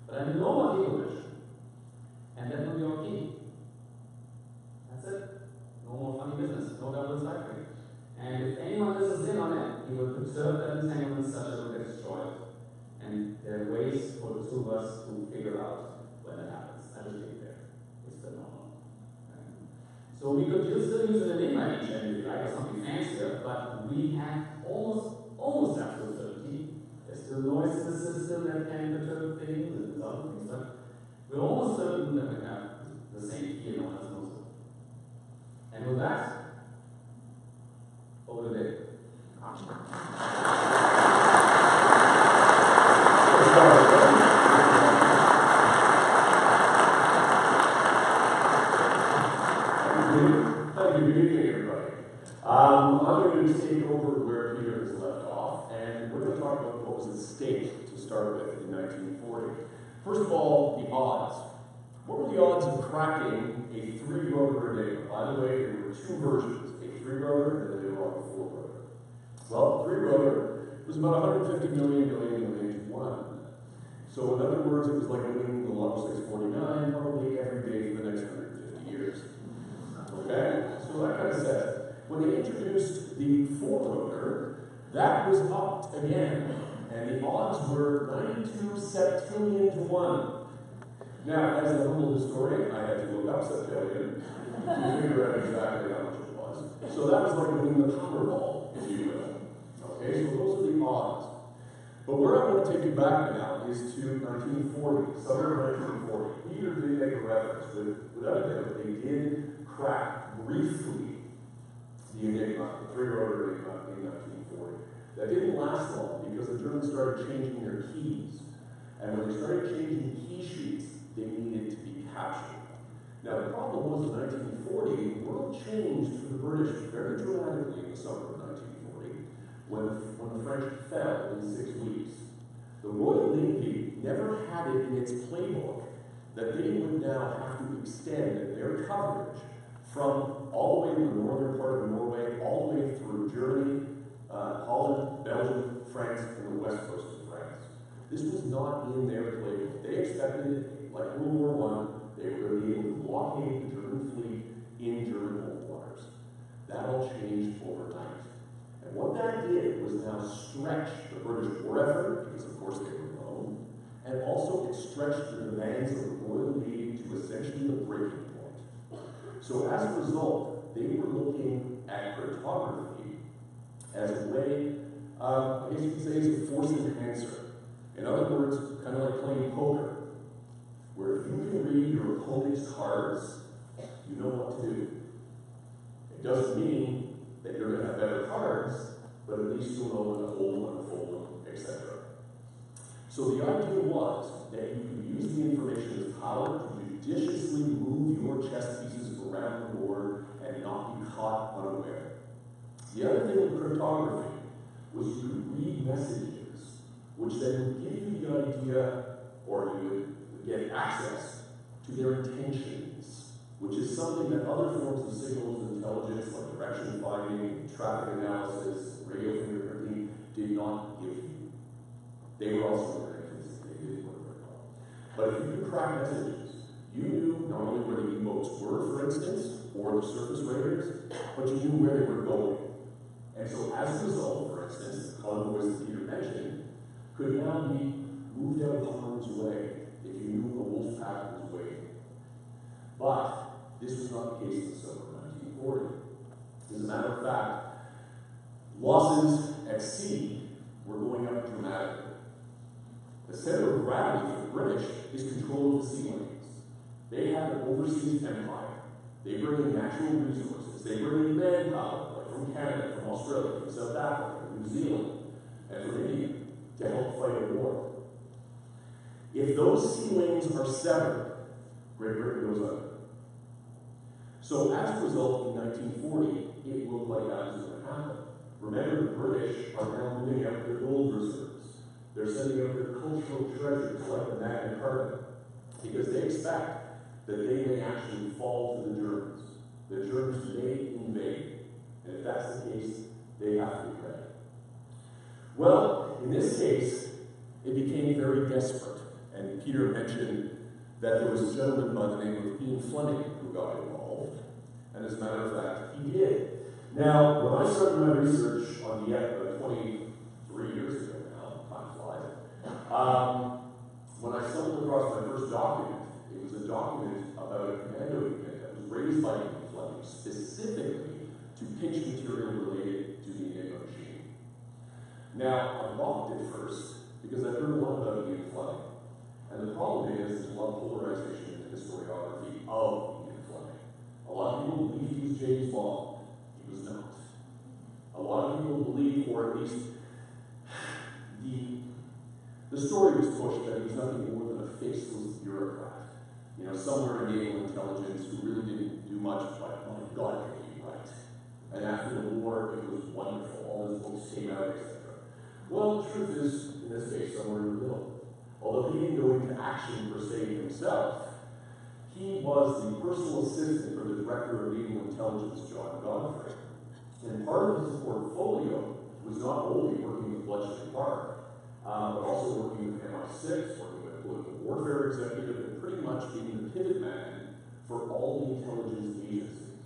But I know what he will measure. And that will be our key. That's it. No more funny business, no double ciphering. And if anyone listens in on it, he will preserve that entanglement such that it will get destroyed. And there are ways for the two of us to figure out when that happens. I just leave it there. It's the normal. Right? So we could still use an enigma each and every, right, or something fancier, but we have almost almost absolute certainty. There's still noise in the system that can perturb things and other things, but we're almost certain that we have the same key and all that knows it. And with that, over to David. Thank you. Thank you. Good evening, everybody. Um, I'm going to take over where Peter has left off, and we're going to talk about what was at stake to start with in nineteen forty. First of all, the odds. What were the odds of cracking a three-rotor enigma? By the way, there were two versions, a three-rotor and then a four-rotor. Well, three-rotor was about one hundred fifty million, million, million to one. So in other words, it was like winning the Lotto six forty-nine, probably every day they launched were ninety-two septillion to one. Now, as a humble historian, I had to look up septillion to figure out exactly how much it was. So that was like winning the Powerball, if you will. Okay, so those are the odds. But where I want to take you back now is to nineteen forty, summer of nineteen forty. Peter did make a reference with, without a doubt, they did crack briefly the Enigma, the three-rotor Enigma in nineteen forty. That didn't last long because the Germans started changing their keys. And when they started changing key sheets, they needed to be captured. Now, the problem was in nineteen forty, the world changed for the British very dramatically in the summer of nineteen forty, when the, when the French fell in six weeks. The Royal Navy never had it in its playbook that they would now have to extend their coverage from all the way to the northern part of Norway, all the way through Germany, uh, Holland, Belgium, France, and the west coast of France. This was not in their playbook. They expected, like World War One, they were able to blockade the German fleet in German home waters. That all changed overnight. And what that did was now stretch the British war effort, because of course they were alone, and also it stretched the demands of the Royal Navy to essentially the breaking point. So as a result, they were looking at cryptography as a way, uh, I guess you could say, as a force enhancer. In other words, kind of like playing poker, where if you can read your opponent's cards, you know what to do. It doesn't mean that you're going to have better cards, but at least you'll know when to hold one, fold one, et cetera. So the idea was that you could use the information as power to judiciously move your chess pieces around the board and not be caught unaware. The other thing with cryptography was you could read messages, which then would give you the idea, or you would get access to their intentions, which is something that other forms of signals and intelligence, like direction finding, traffic analysis, radio fingerprinting, did not give you. They were also interactions, they didn't work very well. But if you could crack messages, you knew not only where the emotes were, for instance, or the surface raiders, but you knew where they were going. And so as a result, for instance, the color voice that Peter mentioned could now be moved out of harm's way if you knew the wolf pack was waiting. But this was not the case in the summer of nineteen forty. As a matter of fact, losses at sea were going up dramatically. The center of gravity for the British is control of the sea lanes. They have an overseas empire. They bring in natural resources. They bring in manpower, like from Canada, from Australia, from South Africa, from New Zealand, and from India, to help fight a war. If those sea lanes are severed, Great Britain goes under. So as a result, in nineteen forty, it looked like that was going to happen. Remember, the British are now moving out their gold reserves. They're sending out their cultural treasures, like the Magna Carta, because they expect that they may actually fall to the Germans. The Germans may invade, and if that's the case, they have to be ready. Well, in this case, it became very desperate, and Peter mentioned that there was a gentleman by the name of Ian Fleming who got involved, and as a matter of fact, he did. Now, when I started my research on the Enigma twenty-three years ago now, time flies, um, when I stumbled across my first document, it was a document about a commando unit that was raised by Ian Fleming specifically to pinch material related to the Enigma machine. Now, I mocked it first because I heard a lot about Ian Fleming. And the problem is, there's a lot of polarization in the historiography of Ian Fleming. A lot of people believe he was James Bond. He was not. A lot of people believe, or at least the, the story was pushed, that he was nothing more than a faceless bureaucrat. You know, somewhere in naval intelligence who really didn't do much, but oh my God, did he write? And after the war, it was wonderful. All his books came out, et cetera. Well, the truth is, in this case, somewhere in the middle. Although he didn't go into action per se himself, he was the personal assistant for the Director of Naval Intelligence, John Godfrey. And part of his portfolio was not only working with Bletchley Park, um, but also working with M I six, working with a political warfare executive, and pretty much being the pivot man for all the intelligence agencies.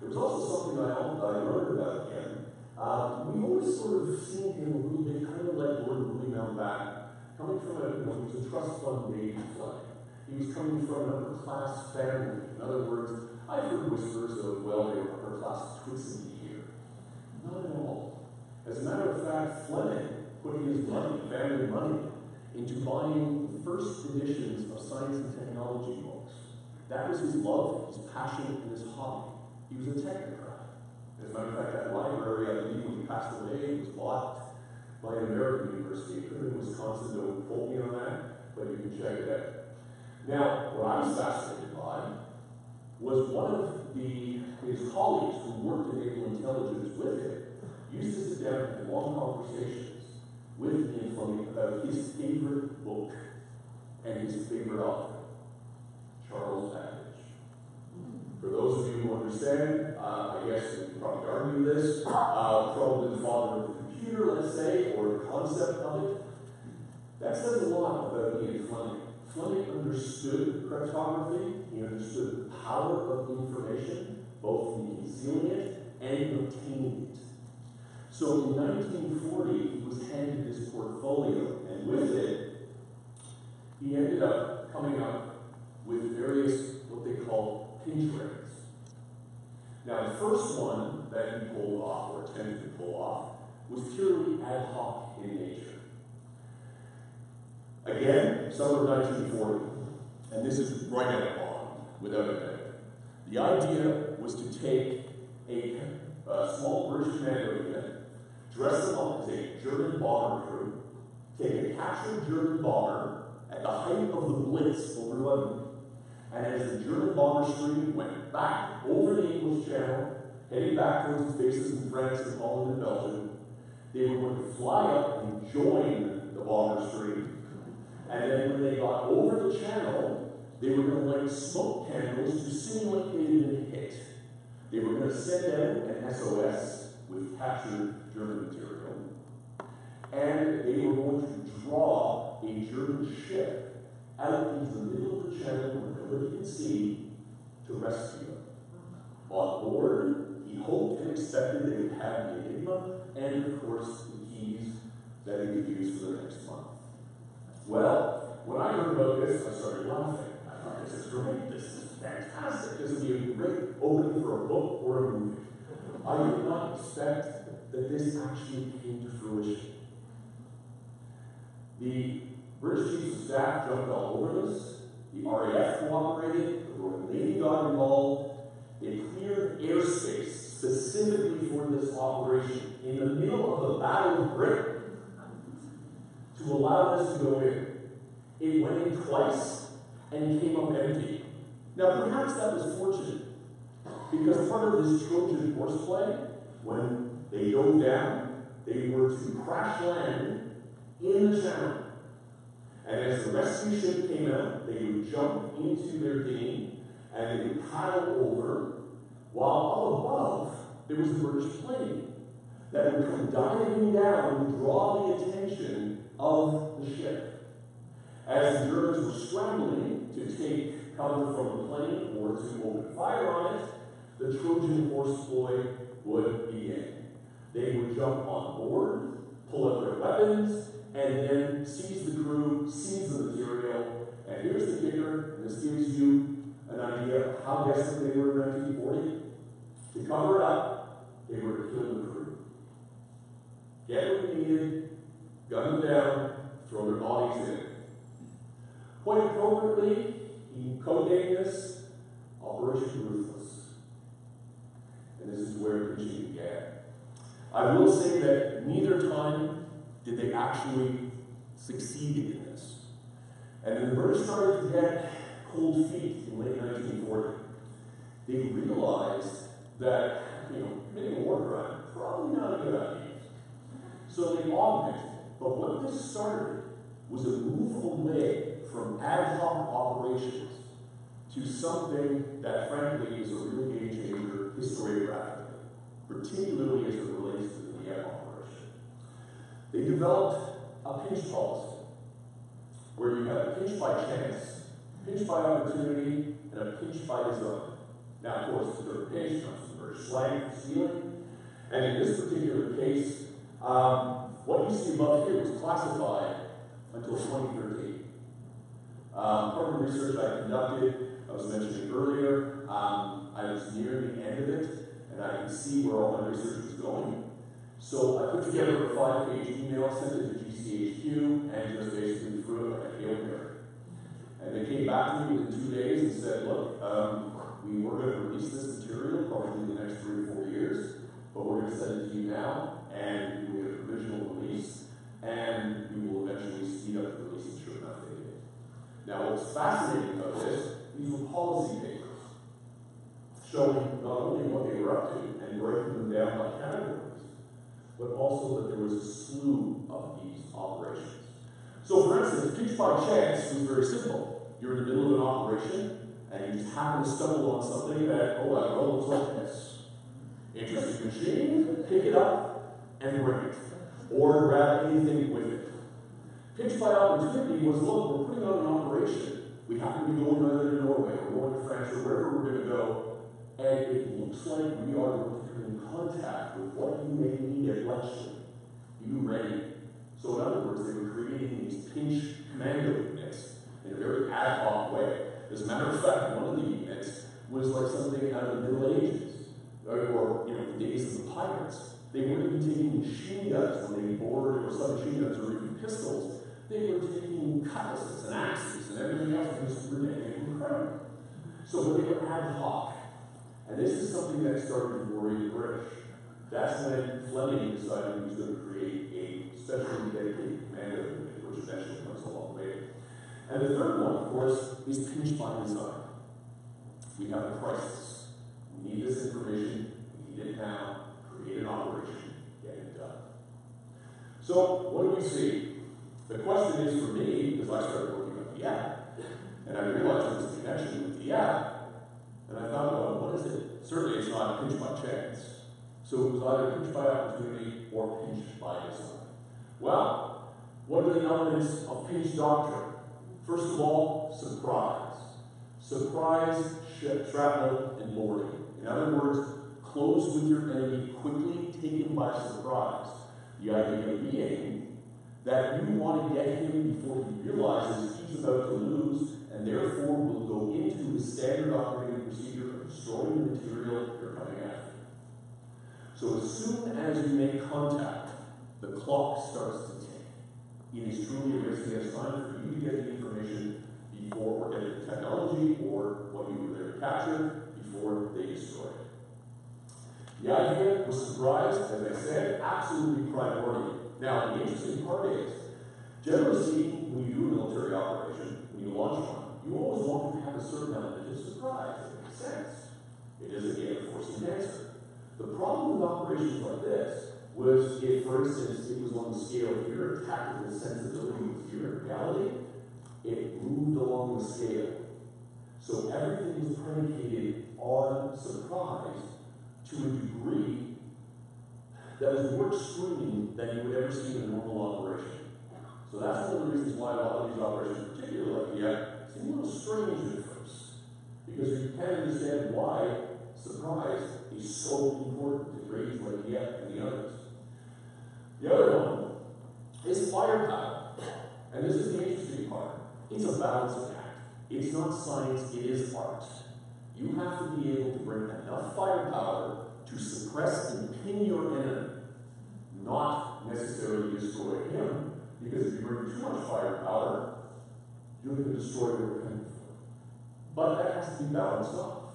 There was also something I, I learned about him Um, we always sort of seen him a little bit, kind of like Gordon William Mountbatten, coming from a, you know, he was a trust fund baby fly. He was coming from an upper class family. In other words, I've heard whispers of, well, they were upper class twists in the year. Not at all. As a matter of fact, Fleming put his money, family money, into buying first editions of science and technology books. That was his love, his passion, and his hobby. He was a technocrat. As a matter of fact, that library, I believe, when he passed away, was bought by an American university in Wisconsin. Don't quote me on that, but you can check it out. Now, what I was fascinated by was one of the, his colleagues who worked in naval intelligence with him used to sit down and have long conversations with Ian Fleming about his favorite book and his favorite author, Charles Babbage. For those of you who understand, uh, I guess we can probably argue this, uh, probably the father of the computer, let's say, or the concept of it. That says a lot about Ian Fleming. Fleming understood cryptography, he understood the power of information, both in concealing it and in obtaining it. So in nineteen forty, he was handed his portfolio, and with it, he ended up coming up with various, what they call, pinch rings. Now, the first one that he pulled off, or attempted to pull off, was purely ad hoc in nature. Again, summer of nineteen forty, and this is right out of Bond, without a doubt. The idea was to take a, a small British commando unit, dress them up as a German bomber crew, take a captured German bomber at the height of the Blitz over London, and as the German bomber stream went back over the English Channel, heading back towards its bases in France and Holland and Belgium, they were going to fly up and join the bomber stream. And then when they got over the channel, they were going to light smoke candles to simulate they had been hit. They were going to send out an S O S with captured German material. And they were going to draw a German ship out into the middle of the channel where nobody could see to rescue them. On board, he hoped and expected they would have the Enigma and, of course, the keys that they could use for the next month. Well, when I heard about this, I started laughing. I thought, this is great, this is fantastic, this would be a great opening for a book or a movie. I did not expect that this actually came to fruition. The British Chief of Staff jumped all over this, the R A F cooperated, the Royal Navy got involved, they cleared airspace specifically for this operation in the middle of the Battle of Britain, to allow this to go in. It went in twice and came up empty. Now perhaps that was fortunate, because part of this Trojan horseplay, when they dove down, they were to crash land in the channel. And as the rescue ship came out, they would jump into their dinghy and they would paddle over, while all above there was the British plane that would come diving down and draw the attention of the ship. As the Germans were scrambling to take cover from the plane or to open fire on it, the Trojan horse ploy would begin. They would jump on board, pull out their weapons, and then seize the crew, seize the material, and here's the kicker, and this gives you an idea of how desperate they were in nineteen forty. To cover it up, they were to kill the crew. Get what we needed, gun them down, throw their bodies in. Quite appropriately, he codenamed this Operation Ruthless. And this is where pinching began. I will say that neither time did they actually succeed in this. And then the British started to get cold feet in late nineteen forty. They realized that, you know, committing war crime, probably not a good idea. So they augmented. But what this started was a move away from ad hoc operations to something that, frankly, is a real game changer historiographically, particularly as it relates to the Dieppe operation. They developed a pinch policy, where you have a pinch by chance, a pinch by opportunity, and a pinch by design. Now, of course, the term pinch comes from British slang for stealing, And in this particular case, um, what you see above here was classified until twenty thirteen. Um, part of the research I conducted, I was mentioning earlier, um, I was near the end of it, and I could see where all my research was going. So I put together a five-page email, sent it to G C H Q, and just basically threw it like a hail mary. And they came back to me within two days and said, look, um, we were going to release this material probably in the next three or four years, but we're going to send it to you now, and we will get a provisional release, and we will eventually speed up the release, and sure enough, they did. Now, what's fascinating about this, these were policy papers, showing not only what they were up to and breaking them down by categories, but also that there was a slew of these operations. So, for instance, Pitch by Chance was very simple. You're in the middle of an operation, and you just happen to stumble on something that, oh, that road looks like this. Interesting machine, pick it up, and bring it. Or grab anything with it. Pitch by Opportunity was, look, we're putting on an operation. We happen to be going either to Norway, or going to France, or wherever we're going to go, and it looks like we are in contact with what you may need at Bletchley. You ready? So in other words, they were creating these pinch commando units in a very ad hoc way. As a matter of fact, one of the units was like something out of the Middle Ages, or, you know, the days of the pirates. They weren't even taking machine guns when they boarded, or submachine guns, or even pistols. They were taking cutlasses and axes and everything else that was ridiculous and incredible. So they were ad hoc. And this is something that started to worry the British. That's when Fleming decided he was going to create a specially dedicated commando unit, which eventually comes along later. And the third one, of course, is pinch by design. We have a crisis. We need this information. We need it now. Create an operation. Get it done. So, what do we see? The question is for me, because I started working on the app, and I realized there was a connection with the app, and I thought, well, what is it? Certainly it's not a pinch by chance. So it was either pinch by opportunity or pinch by design. Well, what are the elements of pinch doctrine? First of all, surprise. Surprise, shrapnel, and boarding. In other words, close with your enemy quickly, take him by surprise. The idea being that you want to get him before he realizes he's about to lose, and therefore will go into his standard operating procedure of destroying the material you're coming after. So as soon as you make contact, the clock starts to tick. It is truly a risky assignment for you to get the information before, or get the technology, or what you were there to capture, before they destroy it. The idea was surprise, as I said, absolutely primordial. Now, the interesting part is, generally speaking, when you do a military operation, when you launch one, you always want to have a certain element of surprise. It makes sense. It is a game of force and answer. The problem with operations like this was if, for instance, it was on the scale of your tactical sensibility with your reality, it moved along the scale. So everything was predicated on surprise to a degree that was more extreme than you would ever see in a normal operation. So that's one of the reasons why a lot of these operations, particularly like the act, seem a little strange at first. Because you can't understand why surprise is so important to grades like the act and the others. The other one is firepower, and this is the interesting part. It's a balancing act. It's not science, it is art. You have to be able to bring enough firepower to suppress and pin your enemy, not necessarily destroy him, because if you bring too much firepower, you're going to destroy your enemy. But that has to be balanced off,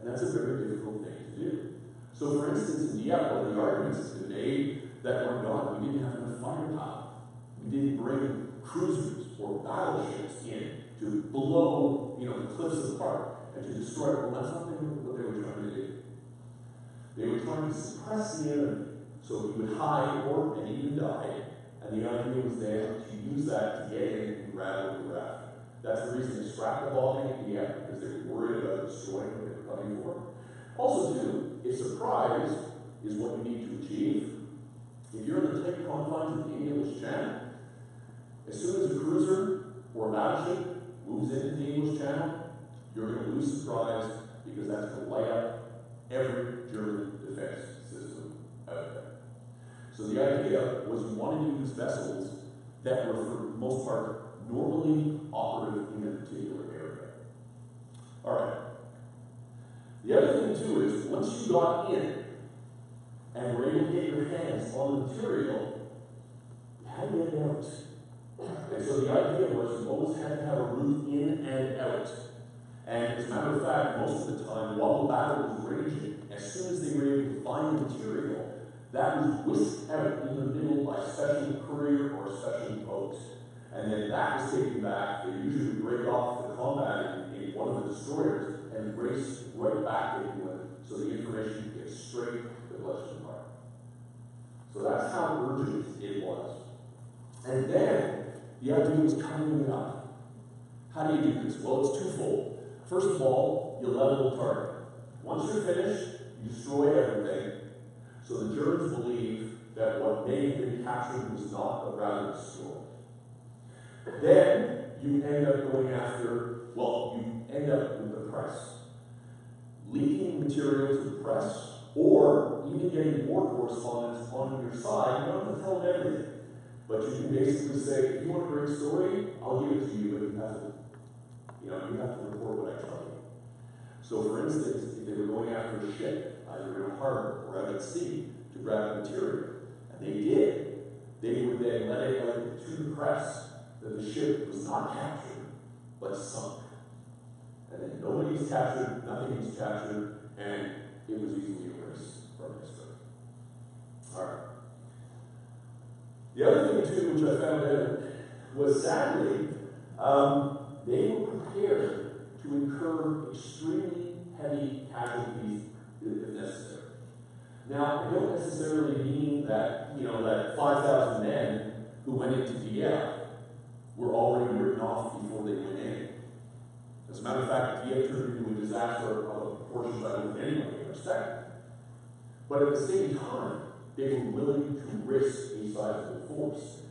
and that's a very difficult thing to do. So, for instance, in Dieppe, one of the arguments has been made that went on, we didn't have enough firepower. We didn't bring cruisers or battleships in to blow, you know, the cliffs apart and to destroy it. Well, that's not what they were trying to do. They were trying to suppress the enemy so he would hide or and even die, and the idea was there to use that to get in and grab and grab. That's the reason they scrapped the ball in the end, because they were worried about destroying what they were coming for. Also, too, if surprise is what you need to achieve, if you're in the tight confines of the English Channel, as soon as a cruiser or a battleship moves into the English Channel, you're going to lose surprise, because that's going to light up every German defense system out of them. So the idea was you want to use vessels that were, for the most part, normally operative in a particular area. All right. The other thing, too, is once you got in and were able to get your hands on the material, you had to get out. And so the idea was you always had to have a route in and out. And as a matter of fact, most of the time, while the battle was raging, as soon as they were able to find the material, that was whisked out in the middle by special courier or special boat. And then that was taken back. They usually break off the combat in one of the destroyers and race right back to England so the information gets straight to Bletchley Park. So that's how urgent it was. And then the idea was coming it up. How do you do this? Well, it's twofold. First of all, you level the target. Once you're finished, you destroy everything. So the Germans believe that what they had been captured was not, but rather destroyed. Then you end up going after, well, you end up with the press. Leaking material to the press, or even getting war correspondence on your side. You don't have to tell them everything. But you can basically say, if you want a great story, I'll give it to you, but you have to, you know, you have to report what I tell you. So for instance, if they were going after a ship, either in a harbor or out at sea, to grab material, and they did, they would then let it out to the press that the ship was not captured, but sunk. And then nobody was captured, nothing was captured, and it was easily erased from history. All right. The other thing, too, which I found out was, sadly, um, they were prepared to incur extremely heavy casualties if necessary. Now, I don't necessarily mean that, you know, that five thousand men who went into Dieppe were already written off before they went in. As a matter of fact, Dieppe turned into a disaster of proportions I don't think anyone can expect. But at the same time, they were willing to risk a sizable force.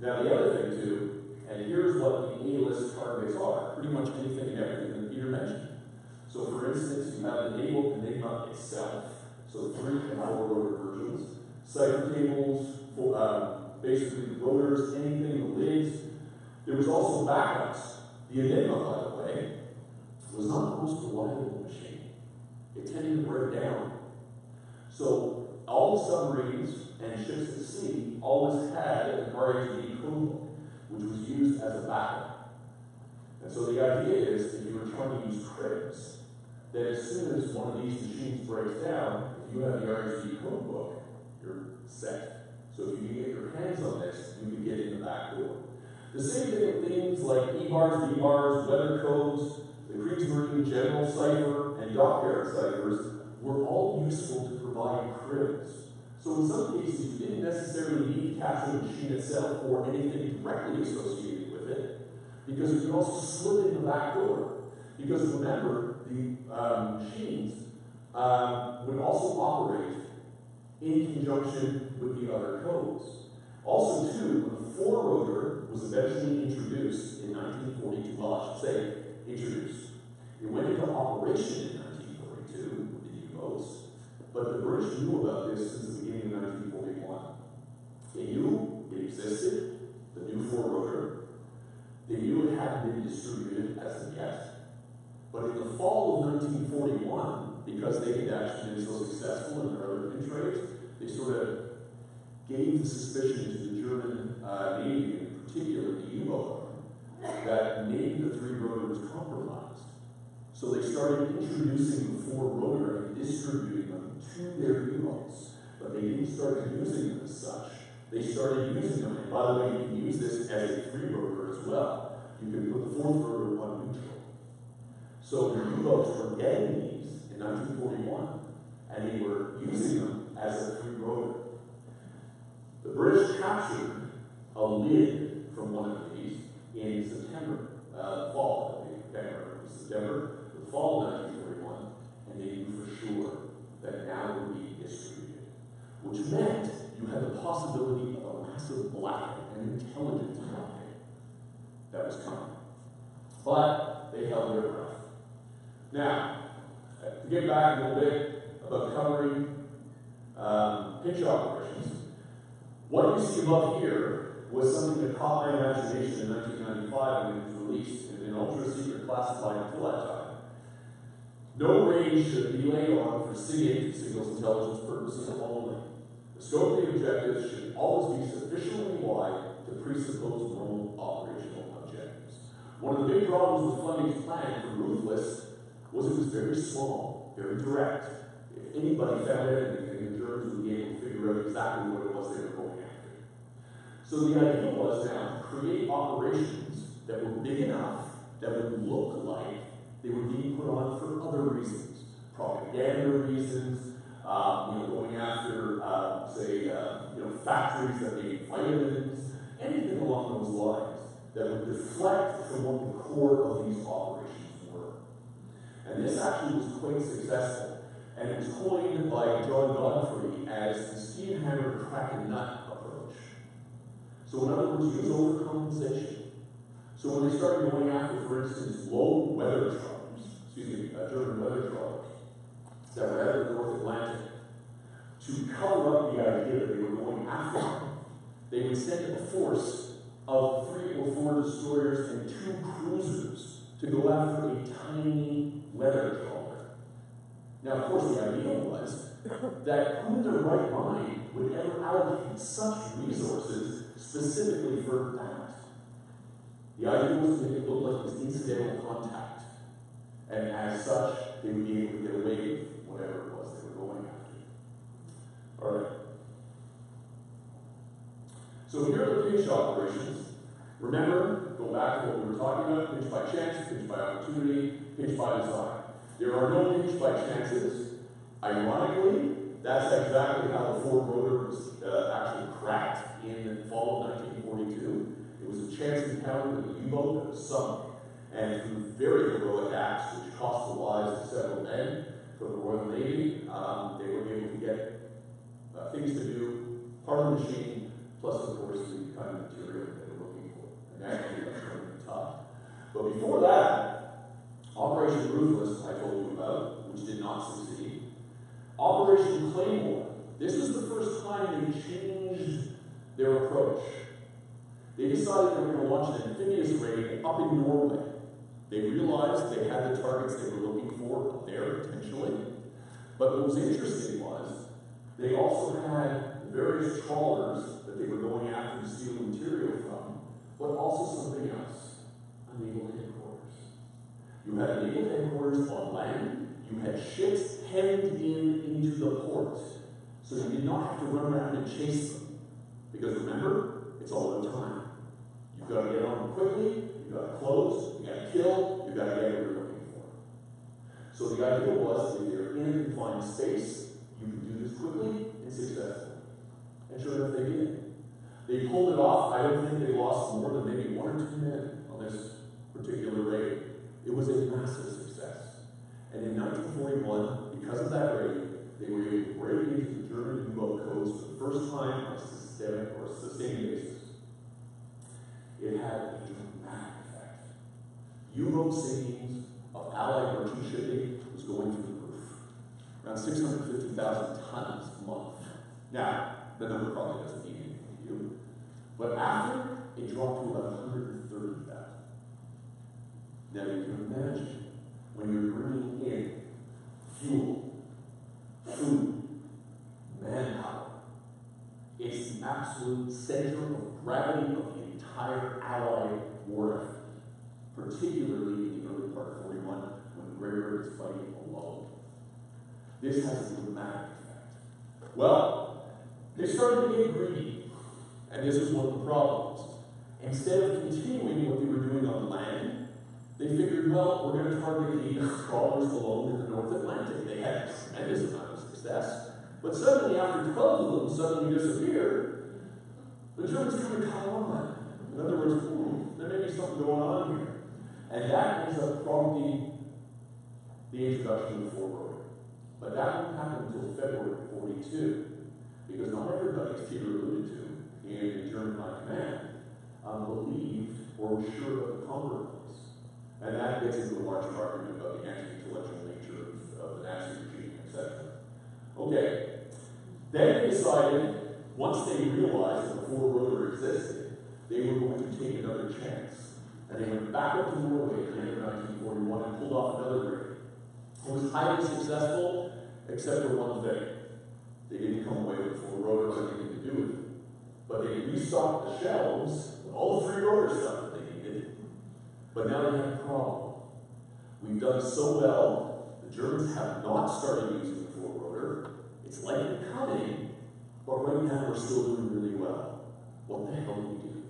Now the other thing too, and here's what the A-list targets are, pretty much anything and everything that Peter mentioned. So for instance, you have the naval Enigma itself, so three and four rotor versions, cipher tables, for, um, basically the rotors, anything, the lids. There was also backups. The Enigma, by the way, was not the most reliable machine. It tended to break down. So all submarines and ships at sea always had an R A G D codebook, which was used as a backup. And so the idea is that you were trying to use cribs, that as soon as one of these machines breaks down, if you have the R A G D codebook, you're set. So if you can get your hands on this, you can get in the back door. The same thing with things like E bars, D bars, weather codes, the Kriegsmarine general cipher, and dockyard ciphers were all useful to provide cribs. So in some cases, you didn't necessarily need to capture the machine itself or anything directly associated with it, because you could also slip in the back door. Because remember, the um, machines um, would also operate in conjunction with the other codes. Also, too, the four-rotor was eventually introduced in nineteen forty-two, well, I should say, introduced. It went into operation in nineteen forty-two. But the British knew about this since the beginning of nineteen forty-one. They knew it existed, the new four-rotor. They knew it hadn't been distributed as of yet. But in the fall of nineteen forty-one, because they had actually been so successful in their other fin trades, they sort of gave the suspicion to the German uh, Navy, in particular the U-boat, that maybe the three-rotor was compromised. So they started introducing the four-rotor and distributing them to their U-boats, but they didn't start using them as such. They started using them, and by the way, you can use this as a three-rotor as well. You can put the fourth rotor on neutral. So the U-boats were getting these in nineteen forty-one, and they were using them as a three-rotor. The British captured a lid from one of these in September, uh, fall, I think, September, September. Fall of nineteen forty-one, and they knew for sure that now it would be distributed, which meant you had the possibility of a massive blackout, an intelligence blackout that was coming. But they held their breath. Now, to get back a little bit about covering um, picture operations. What you see up here was something that caught my imagination in nineteen ninety-five when it was released in an ultra-secret classified until that time. No range should be laid on for C eight signals intelligence purposes only. The scope of the objectives should always be sufficiently wide to presuppose normal operational objectives. One of the big problems with Fleming's plan for Ruthless was it was very small, very direct. If anybody found anything in terms of the game, would figure out exactly what it was they were going after. So the idea was now to create operations that were big enough, that would look like they were being put on for other reasons, propaganda reasons, uh, you know, going after, uh, say, uh, you know, factories that made vitamins, anything along those lines that would deflect from what the core of these operations were. And this actually was quite successful, and it was coined by John Godfrey as the steam hammer crack and nut approach. So in other words, use overcompensation. So when they started going after, for instance, low weather troughs, excuse me, uh, German weather troughs that were out of the North Atlantic, to cover up the idea that they were going after them, they would send a force of three or four destroyers and two cruisers to go after a tiny weather trawler. Now, of course, the idea was that who in their right mind would ever allocate such resources specifically for that? The idea was to make it look like it was incidental contact, and as such, they would be able to get away with whatever it was they were going after. All right. So here are the pinch operations. Remember, go back to what we were talking about: pinch by chance, pinch by opportunity, pinch by design. There are no pinch by chances. Ironically, that's exactly how the Ford Rotor was uh, actually cracked in the fall of nineteen forty-two. It was a chance encounter with a U-boat that was sunk, and through very heroic acts, which cost the lives of several men from the Royal Navy, um, they were able to get uh, things to do, part of the machine, plus of course the kind of material that they were looking for. And actually, that's going to be tough. But before that, Operation Ruthless, I told you about, which did not succeed. Operation Claymore. This was the first time they changed their approach. They decided they were going to launch an amphibious raid up in Norway. They realized they had the targets they were looking for up there, potentially. But what was interesting was, they also had various trawlers that they were going after to steal material from, but also something else, a naval headquarters. You had naval headquarters on land, you had ships hemmed in into the port, so you did not have to run around and chase them. Because remember, it's all the time. You've got to get on quickly, you've got to close, you've got to kill, you've got to get what you're looking for. So the idea was that if you're in a confined space, you can do this quickly and successfully. And sure enough, they did. They pulled it off. I don't think they lost more than maybe one or two men on this particular raid. It was a massive success. And in nineteen forty-one, because of that raid, they were able to break into the German U-boat codes for the first time on a systemic or sustained basis. It had a dramatic effect. U-boat savings of Allied merchant shipping was going through the roof. Around six hundred fifty thousand tons a month. Now, the number probably doesn't mean anything to you, but after, it dropped to about one hundred thirty thousand. Now you can imagine when you're bringing in fuel, food, manpower, it's the absolute center of gravity of the entire Allied war effort, particularly in the early part of forty-one, when Greater is fighting alone. This has a dramatic effect. Well, they started to get greedy, and this was one of the problems. Instead of continuing what they were doing on land, they figured, well, we're going to target the trawlers alone in the North Atlantic. They had a tremendous amount of success, but suddenly, after twelve of them suddenly disappeared, the Germans kind of caught on. In other words, ooh, there may be something going on here. And that ends up prompting the introduction of the Ford Rotor. But that won't happen until February of forty-two, because not everybody, as Peter alluded to, in the German high command, um, believed or was sure of the compromise. And that gets into a larger argument about the anti-intellectual nature of, of the Nazi regime, et cetera. Okay. Then they decided, once they realized that the four-rotor existed, they were going to take another chance. And they went back up to Norway at the end of nineteen forty-one and pulled off another rig. It was highly successful, except for one thing. They didn't come away with four rotors or anything to do with it. But they restocked the shelves with all the three rotor stuff that they needed. But now they have a problem. We've done so well, the Germans have not started using the four rotor. It's likely coming, but right now we're still doing really well. What the hell do we do?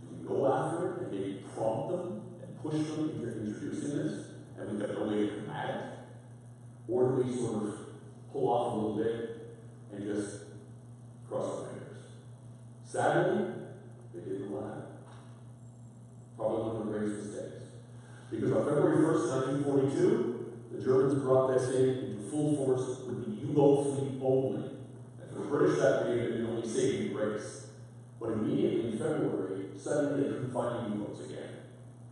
Do we go after it and maybe prompt them and push them into introducing this? And we've got no way to combat it? Or do we sort of pull off a little bit and just cross our fingers? Sadly, they didn't laugh. Probably one of the greatest mistakes. Because on February first, nineteen forty-two, the Germans brought this in into full force with the U-boat fleet only. And for the British, that made it the only saving grace. But immediately in February, suddenly they couldn't find the U-boats again.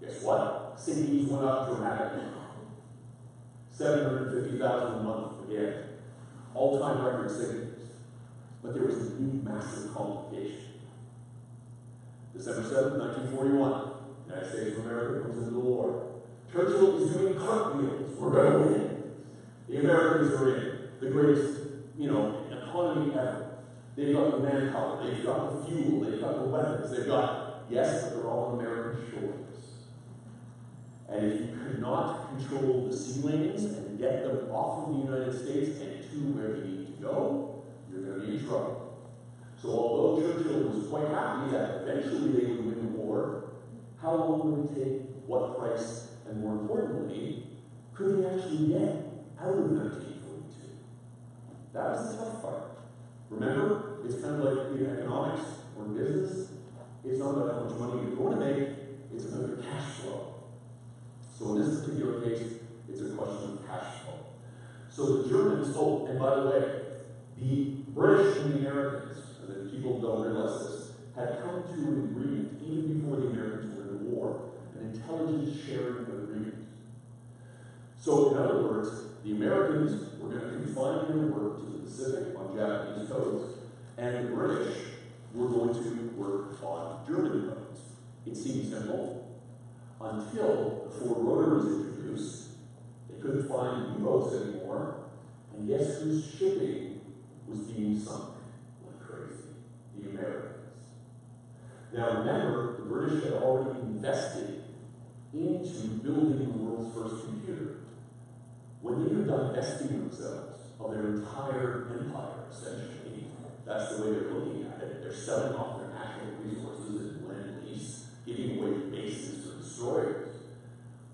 Guess what? Sinkies went up dramatically. seven hundred fifty thousand a month again. All-time record sinkings. But there was a new massive complication. December seventh, nineteen forty-one, the United States of America comes into the war. Churchill is doing cartwheels. We're going to win. The Americans are in. The greatest, you know, economy ever. They've got the manpower. They've got the fuel. They've got the weapons. They've got, yes, but they're all on American shores. And if you could not control the sea lanes and get them off of the United States and to where they need to go, you're going to be in trouble. So although Churchill was quite happy that eventually they would win the war, how long would it take, what price, and more importantly, could they actually get out of nineteen forty-two? That was the tough part. Remember, it's kind of like in economics or business. It's not about how much money you're going to make, it's about your cash flow. So in this particular case, it's a question of cash flow. So the Germans told, and by the way, the British and the Americans, and the people don't realize this, had come to an agreement, even before the Americans were in the war, an intelligence sharing agreement. So in other words, the Americans were going to confine their work to the Pacific on Japanese coast, and the British were going to work on German coasts. It seems simple. Until the four-rotor was introduced, they couldn't find U-boats anymore, and guess whose shipping was being sunk like crazy? The Americans. Now remember, the British had already invested into building the world's first computer. When they were divesting themselves of their entire empire, essentially, that's the way they're looking at it. They're selling off their natural resources and land lease, giving away bases.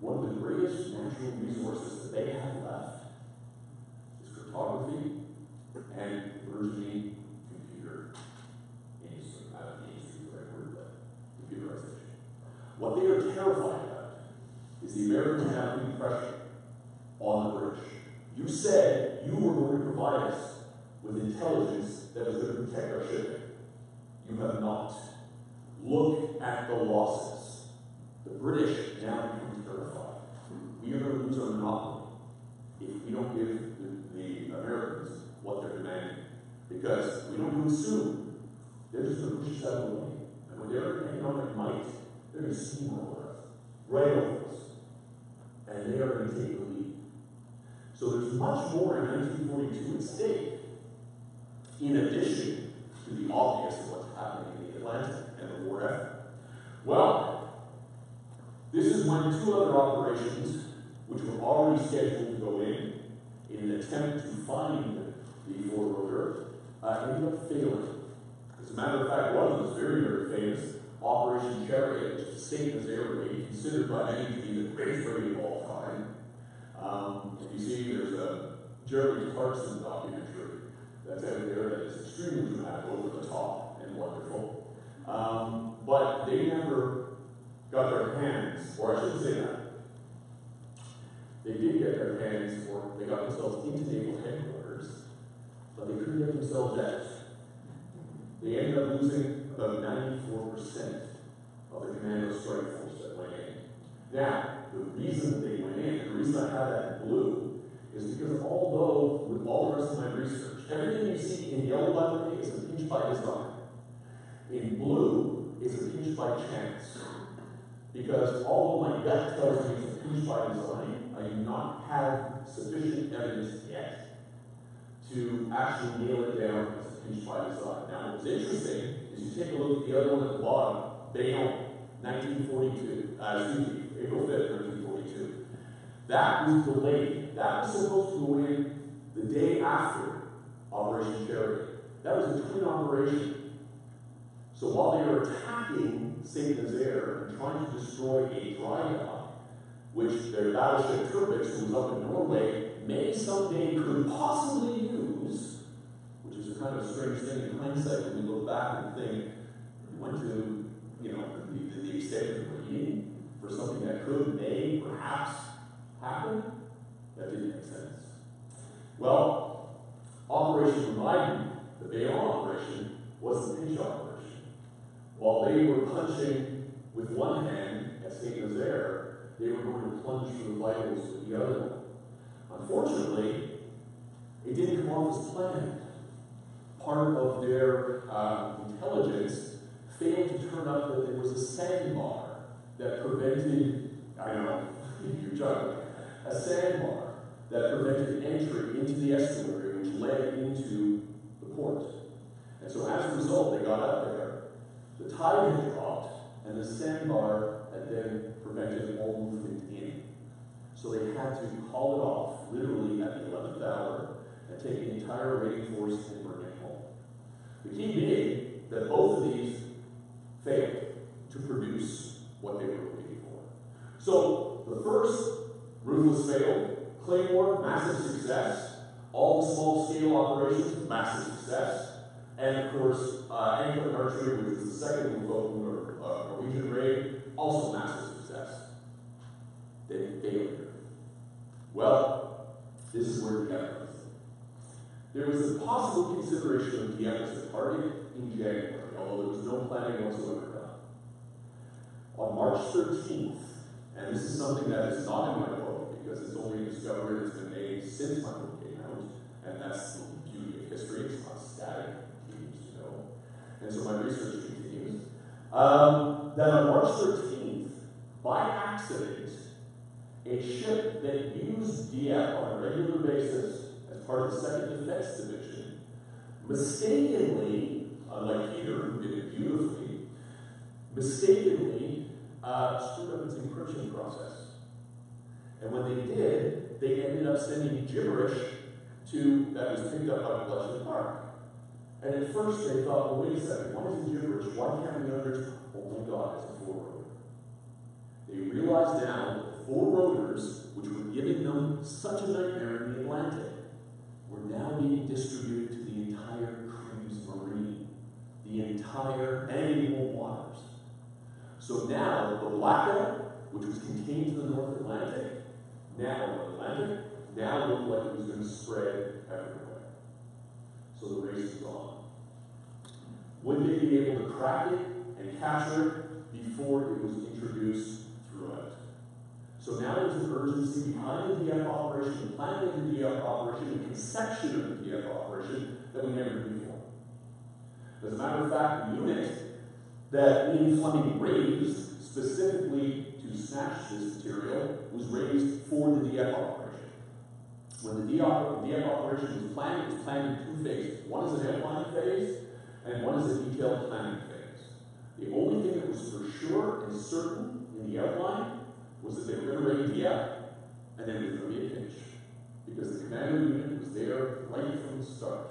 One of the greatest natural resources that they have left is cryptography and burgeoning computer industry. I don't know if industry is the right word, but computerization. What they are terrified about is the Americans having pressure on the British. You said you were going to provide us with intelligence that is going to protect our shipping. You have not. Look at the losses. The British now become terrified. We are going to lose our monopoly if we don't give the, the Americans what they're demanding. Because we don't consume. They're just going to push us out of the way. And with their economic might, they're going to steamroll us, right over us. And they are going to take the lead. So there's much more in nineteen forty-two at stake, in addition to the obvious of what's happening in the Atlantic and the war effort. Well, this is when two other operations, which were already scheduled to go in, in an attempt to find the four-rotor, uh, ended up failing. As a matter of fact, one of them was very, very famous, Operation Chariot, which is Saint-Nazaire raid, considered by many to be the greatest raid of all time. Um, if you see, there's a Jeremy Clarkson documentary that's out there that is extremely dramatic, over the top, and wonderful. Um, but they never got their hands, or I shouldn't say that. They did get their hands, or they got themselves into naval headquarters, but they couldn't get themselves out. They ended up losing about ninety-four percent of the commando strike force that went in. Now, the reason they went in, the reason I have that in blue, is because although involved with all the rest of my research. Everything you see in yellow, by the way, is impinged by design. In blue is impinged by chance. Because although my gut tells me it's impinged by design, I do not have sufficient evidence yet to actually nail it down as impinged by design. Now, what's interesting is you take a look at the other one at the bottom, Bayonne, nineteen forty-two, uh, excuse me, April fifth, nineteen forty-two. That was delayed. That was supposed to go in the day after Operation Chariot. That was a twin operation. So while they were attacking Saint-Nazaire and trying to destroy a dry dock, which their battleship Tirpitz, who was up in Norway, may someday could possibly use, which is a kind of strange thing in hindsight when we look back and think, we went to, you know, the, the extent of reading for something that could, may, perhaps happen. That didn't make sense. Well, Operation Vermind, the Bayonne operation, was the pinch operation. While they were punching with one hand at Saint-Nazaire, they were going to plunge for the vitals with the other one. Unfortunately, it didn't come off as planned. Part of their uh, intelligence failed to turn up that there was a sandbar that prevented, I know, you're joking, a sandbar that prevented entry into the estuary, which led into the port. And so as a result, they got out there, the tide had dropped, and the sandbar had then prevented all movement in. So they had to call it off, literally at the eleventh hour, and take the entire raiding force and bring it home. The key being that both of these failed to produce what they were looking for. So the first, Ruthless, failed. Claymore, massive success. All the small-scale operations, massive success. And of course, uh, Enigma Archery, which was the second Norwegian uh, Norwegian raid, also massive success. They failed. Well, this is where we got. There was a possible consideration of Dieppe as a target in January, although there was no planning whatsoever done. On March thirteenth, and this is something that is not in my book, because it's only a discovery that's been made since my book came out, and that's the beauty of history, it's not static, you need to know. And so my research continues. Um, that on March thirteenth, by accident, a ship that used Dieppe on a regular basis as part of the second Defense Division, mistakenly, unlike Peter, who did it beautifully, mistakenly uh, screwed up its encryption process. And when they did, they ended up sending gibberish to that was picked up by Bletchley Park. And at first they thought, well, wait a second, why is it gibberish? Why can't we understand? Oh my God, it's a four-roader. They realized now that the four-roaders, which were giving them such a nightmare in the Atlantic, were now being distributed to the entire Kriegsmarine, the entire annual waters. So now the blackout, which was contained to the North Atlantic, now the Atlantic, now looked like it was going to spread everywhere. So the race was on. Would they be able to crack it and capture it before it was introduced throughout? So now there's an urgency behind the Dieppe operation, planning the Dieppe operation, and conception of the Dieppe operation that we never knew before. As a matter of fact, the unit that Ian Fleming raised specifically to snatch this material was raised for the Dieppe operation. When the Dieppe operation was planned, it was planned in two phases. One is an outline phase, and one is a detailed planning phase. The only thing that was for sure and certain in the outline was that they were going to raid Dieppe, and then there's going to be a pinch. Because the commander unit was there right from the start.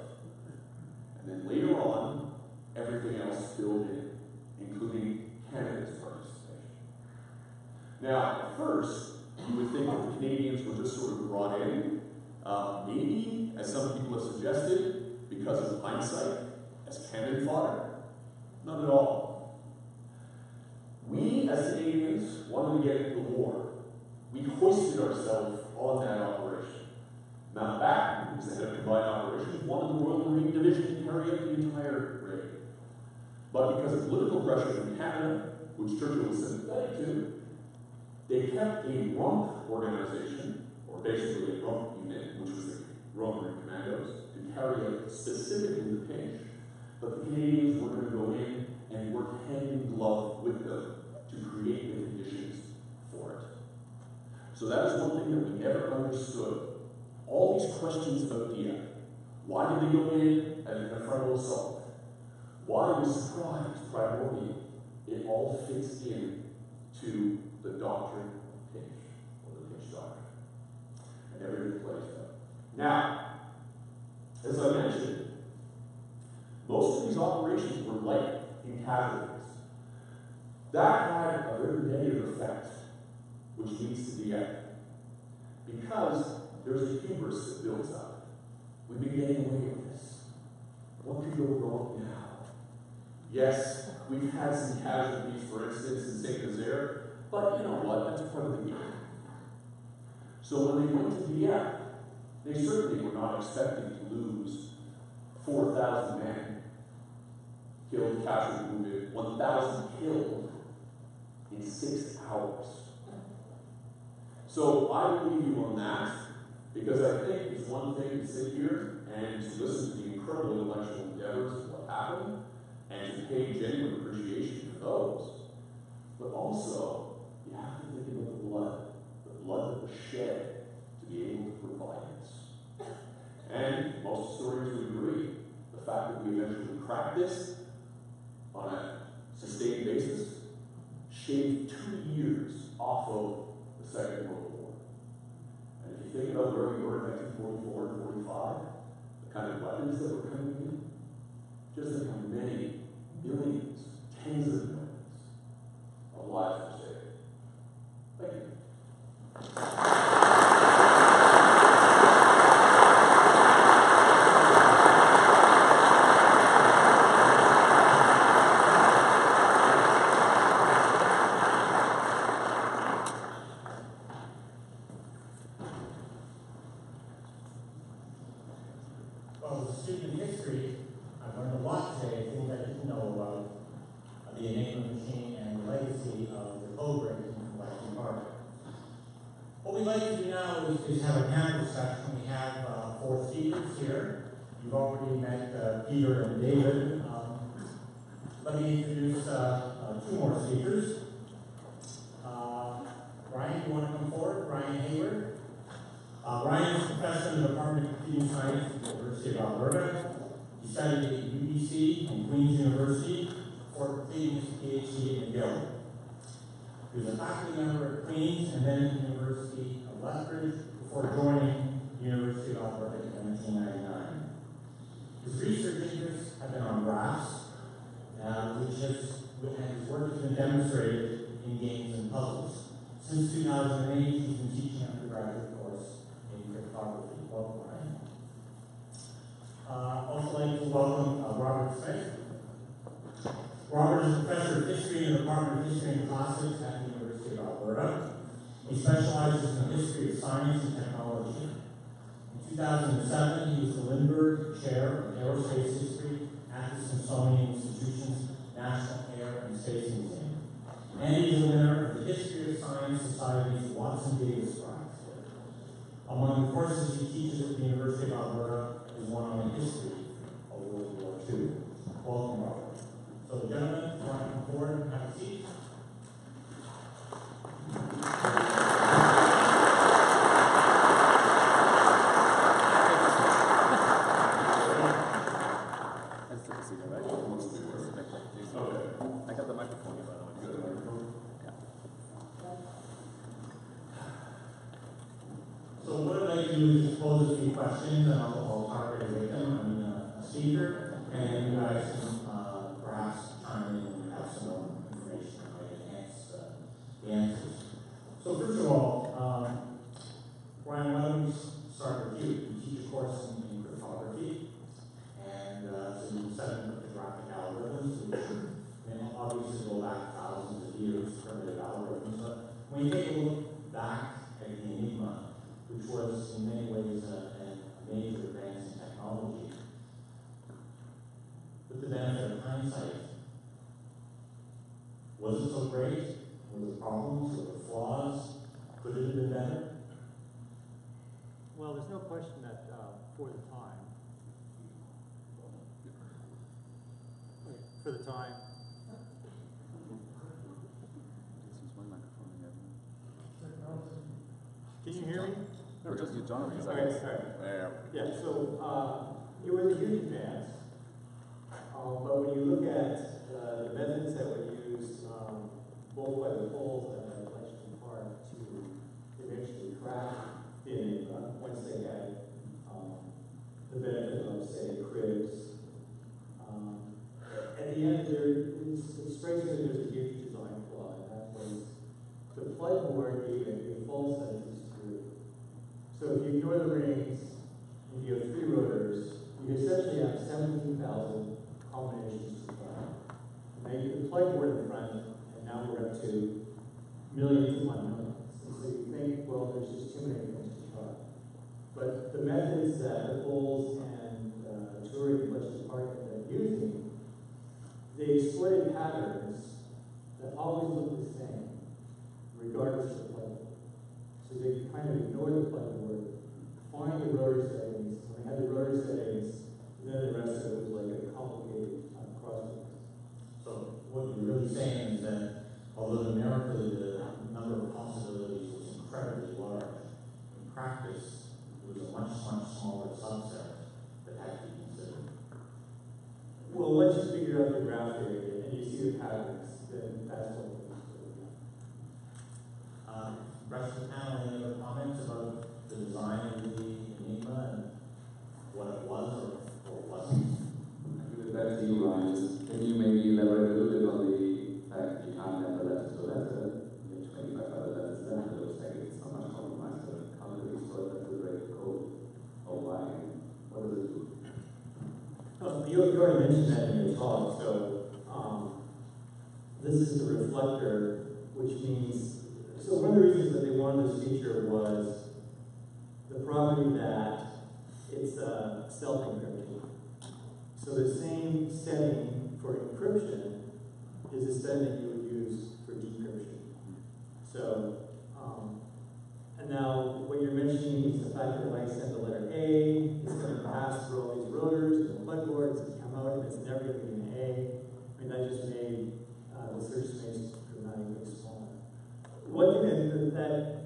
And then later on, everything else filled in, including Canada's participation. Now, at first, you would think that the Canadians were just sort of brought in, uh, maybe, as some people have suggested, because of hindsight, as cannon fodder. Not at all. We, as Canadians, wanted to get into the war. We hoisted ourselves on that operation. Mountbatten, who was the head of combined operations, wanted the Royal Marine Division to carry out the entire raid. But because of political pressure from Canada, which Churchill was sympathetic to, they kept a rump organization, or basically a rump unit, which was the Roman commandos to carry out specifically the pinch, but the Canadians were going to go in and work hand in glove with them to create the conditions for it. So that is one thing that we never understood. All these questions about the act. Why did they go in at an frontal assault? Why was surprise primordial? It all fits in to the doctrine of pinch, or the pinch doctrine. I never even played that. Now, as I mentioned, most of these operations were light in casualties. That had a very negative effect, which leads to the act, because there's a hubris that builds up. We've been getting away with this. What could go wrong now? Yes, we've had some casualties, for instance, in Saint-Nazaire, but you know what? That's part of the game. So when they went to Dieppe, they certainly were not expecting to lose four thousand men killed, captured, wounded, one thousand killed in six hours. So I will leave you on that, because I think it's one thing to sit here and to listen to the incredible intellectual endeavors of what happened, and to pay genuine appreciation for those. But also, you have to think about the blood, the blood that was shed to be able to provide this. And most historians would agree, the fact that we eventually cracked this on a sustained basis shaved two years off of the Second World War. And if you think about where we were in nineteen forty-four and forty-five, the kind of weapons that were coming in, just think how many millions, tens of millions of lives were saved. Thank you. Then Well, there's no question that uh, for the time, for the time. Can you hear me? There we go. John, okay, sorry. Yeah. So uh, it was a huge advance, um, but when you look at uh, the methods that were used, um, both by the Poles and by Bletchley Park, to eventually craft the Enigma once they had um, the benefit of, say, cribs. Um, at the end, there is, it strikes me that there's a huge design flaw, and that was to play more gave a false sense of screw. So if you ignore the rings, if you have three rotors, you essentially have seventeen thousand combinations to play. And then you can play more in the front, and now we're up to millions and one million. So you think, well, there's just too many things to try. But the methods that the Poles and uh, Turing and Bletchley Park have been using, they exploited patterns that always look the same, regardless of the playboard. So they kind of ignored the playboard, find the rotor settings, and they had the rotor settings, and then the rest of it was like a complicated uh, crossword. So what you're really saying is that although numerically the number of possibilities was incredibly large, in practice it was a much, much smaller subset that had to be considered. Well, once you figure out the graph area and you see the patterns, then that's what we're doing. Uh, rest of the panel, any other comments about the design of the Enigma and what it was or what it wasn't? I think that that's you, Ryan. Can you maybe elaborate a little bit on the fact you can't have a letter to a letter, you have twenty-five other letters there, and it looks like it's not much compromise, but how do we exploit that to the rate of code? Or why? What does it do? Well, you already mentioned that in your talk, so um, this is the reflector, which means, so one of the reasons that they wanted this feature was the property that it's uh, self-encrypting. So the same setting for encryption is a setting that you would use for decryption. So, um, and now what you're mentioning is the fact that if I send the letter A, it's going to pass through all these rotors and the clipboards, it's going to come out, and it's never going to be an A. I mean, that just made uh, the search space dramatically smaller. One thing that, that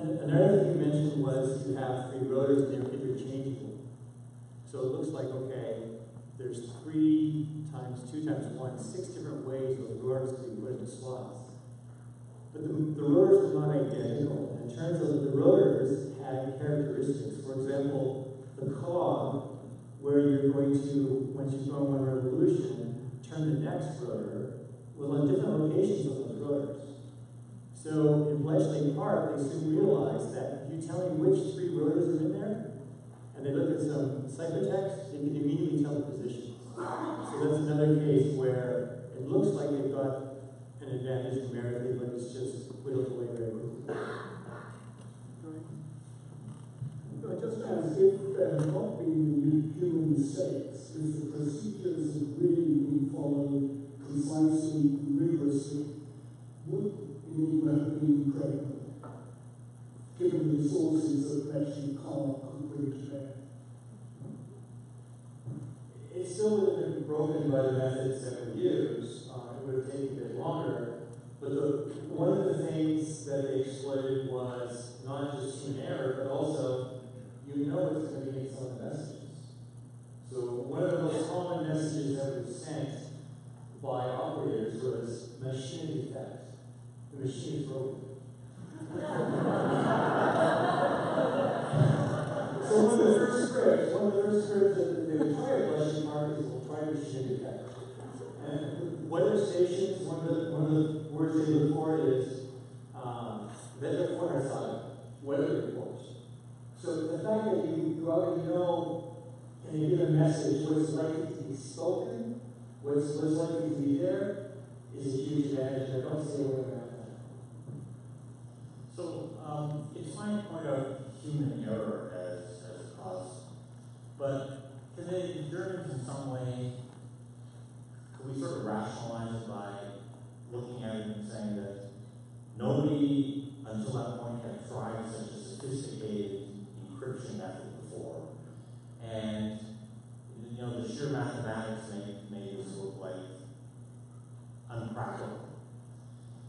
and another thing you mentioned was you have three rotors and they're interchangeable. So it looks like, okay, there's three times two times one, six different ways those rotors can be put into slots. But the, the rotors are not identical. And it turns out that the rotors have characteristics. For example, the cog, where you're going to, once you've gone one revolution, turn the next rotor, well, on different locations of those rotors. So in Bletchley Park, they soon realized that if you tell me which three rotors are in there, and they look at some ciphertext, they can immediately tell the positions. So that's another case where it looks like they've got an advantage numerically, but it's just whittled away very quickly. No, just as if there had not been human mistakes, if the procedures had really been followed concisely, rigorously, would Enigma have been credible? Given the resources that actually can't completely share. It still would have been broken by the methods that we use. Um, it would have taken a bit longer. But the, one of the things that they exploited was not just human error, but also you know it's going to be some messages. So one of the most common messages that was sent by operators was machine effect. The machine is broken. So one of the first scripts, one of the first scripts that they would try at Bletchley Park is we'll try to shit effect. And weather stations, one of the, one of the words they look for is um, weather reports. So the fact that you go out and know and you give a message what's likely to be spoken, what's, what's likely to be there, is a huge advantage. I don't see where we're at. So um, it's fine to point out human error as, as a cause, but can they, the Germans in some way, can we sort of rationalize it by looking at it and saying that nobody until that point had tried such a sophisticated encryption method before, and you know the sheer mathematics made, made this look like unpractical.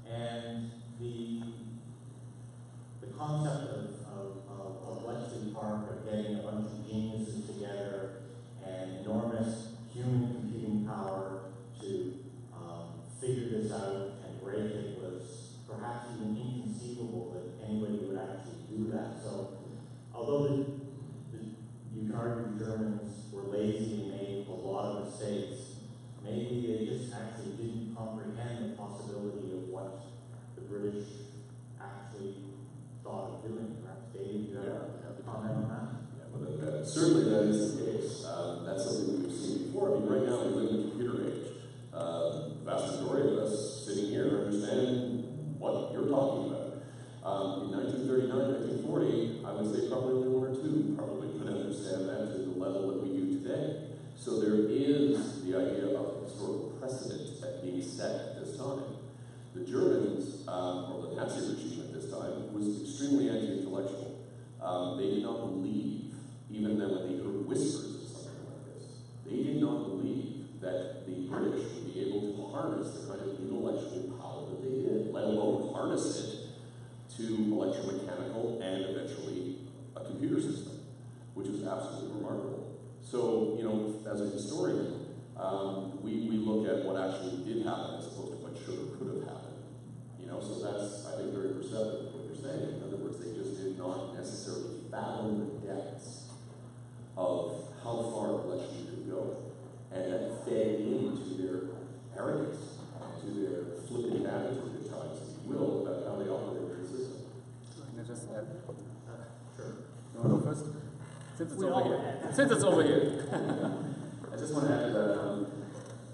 And the the concept of of Bletchley Park, of getting a bunch of geniuses together and enormous human computing power to um, figure this out and break it, was perhaps even inconceivable that anybody would actually do that. So, although the, the, you can argue the Germans were lazy and made a lot of mistakes, maybe they just actually didn't comprehend the possibility of what the British actually thought of doing. Dave, you have a comment on that? Yeah, well, that, that, certainly that is the case. Um, that's something we've seen before. I mean, right now we live in the computer age. Uh, the vast majority of us sitting here understand what you're talking about. Um, in nineteen thirty-nine, nineteen forty, I would say probably only one or two probably could understand that to the level that we do today. So there is the idea of historical precedent that being set at this time. The Germans, um, or the Nazi regime at this time, was extremely anti-intellectual. Um, they did not believe, even then when they heard whispers of something like this, they did not believe that the British would be able to harness the kind of intellectual power that they did, let alone harness it to electromechanical and eventually a computer system, which was absolutely remarkable. So, you know, as a historian, um, we, we look at what actually did happen as opposed to what should or could have happened. You know, so that's, I think, very perceptive of what you're saying. In other words, they just did not necessarily fathom the depths of how far election could go. And that fed into their arrogance, to their flippant attitude at times, if you will, about how they operate their system. Can I just add? Uh, sure. You want to go first? Since it's, over here. Since it's over here. I just want to add that um,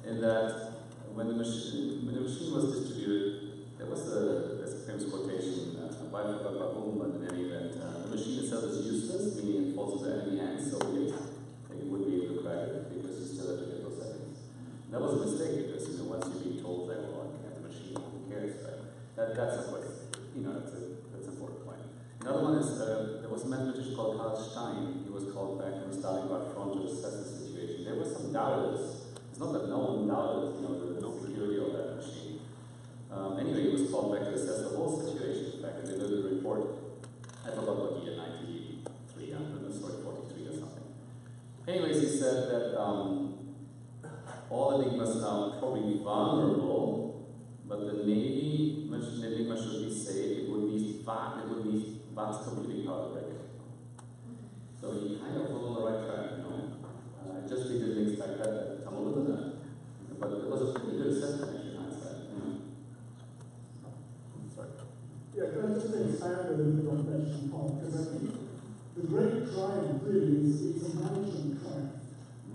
in that when the, machine, when the machine was distributed, there was a, there's a famous quotation uh, by whom, but in any event, uh, the machine itself is useless, meaning it falls into enemy hands, so we it would be able to crack it because you still have to get those settings. And that was a mistake because you know, once you're being told that, well, I have the machine, who cares? Right? That, that's, what, you know, that's, a, that's an important point. Another one is uh, there was a mathematician called Karl Stein. He was called back and starting out front to assess the situation. There were some doubters. It's not that no one doubted, you know, the security of that machine. Um, anyway, he was called back to assess the whole situation. In fact, they did a report. I forgot what year, ninety-three, I'm sorry, forty-three or something. Anyways, he said that um, all enigmas are probably vulnerable, but the Navy enigma should be safe. It would be far, it would be vast computing power record. So he kind of was on the right track, you know. I uh, just didn't expect that to come over the net. But it was a pretty good assessment in hindsight. Sorry. Yeah, can I just expand a little bit on Bletchley Park? Because I think the great triumph really is it's a management triumph.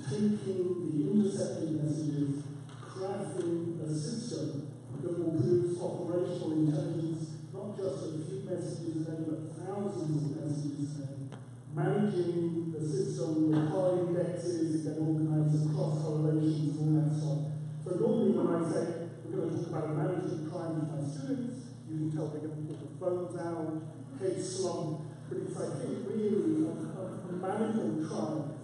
Taking the intercepted messages, crafting a system that will produce operational intelligence, not just a few messages a day, but thousands of messages a day. Managing the system with high indexes, it then organizes cross correlations and all that stuff. So normally when I say we're going to talk about a management crime with my students, you can tell they're going to put the phone down, head slump, but it's I think really a, a management crime.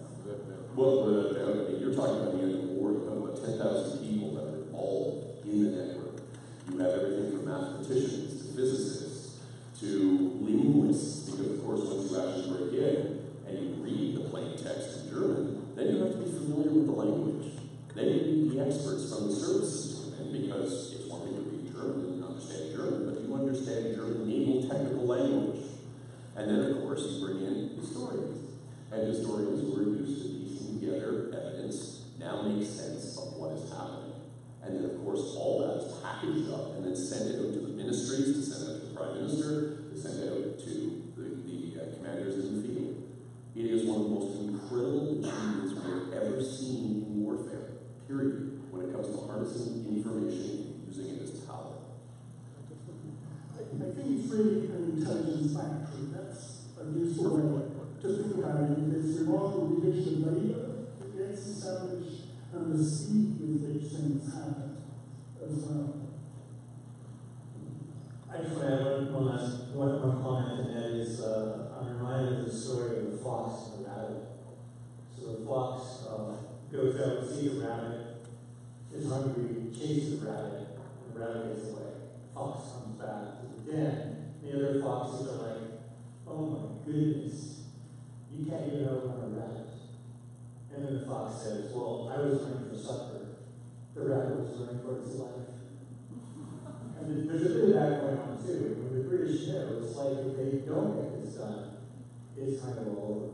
Well, uh, you're talking about the end of the war, you're talking about ten thousand people that are all in the network. You have everything from mathematicians to physicists to linguists. Because, of course, once you actually break in and you read the plain text in German, then you have to be familiar with the language. Then you need the experts from the services to come in, because it's one thing to read German and understand German, but you understand German naval technical language. And then, of course, you bring in historians. And historians who are used to piecing together evidence now make sense of what is happening. And then, of course, all that is packaged up and then sent out to the ministries, to send out to the Prime Minister, to send out to commanders in the field. It is one of the most incredible achievements we have ever seen in warfare, period, when it comes to harnessing information and using it as power. I, I think it's really an intelligence factory. That's a useful way to think about it. It's remarkable division of labor that gets established and the speed with which things happen as well. Actually, I have one last one comment, and that is uh, I'm reminded of the story of flocks, um, goes out to see a rabbit, is hungry, chases a rabbit, and the rabbit gets away. The fox comes back to the den, and the other foxes are like, oh my goodness, you can't get out on a rabbit. And then the fox says, well, I was running for supper. The rabbit was running for its life. And there's a bit of that going on too. When the British know, it's like if they don't get this done, it's kind of all over.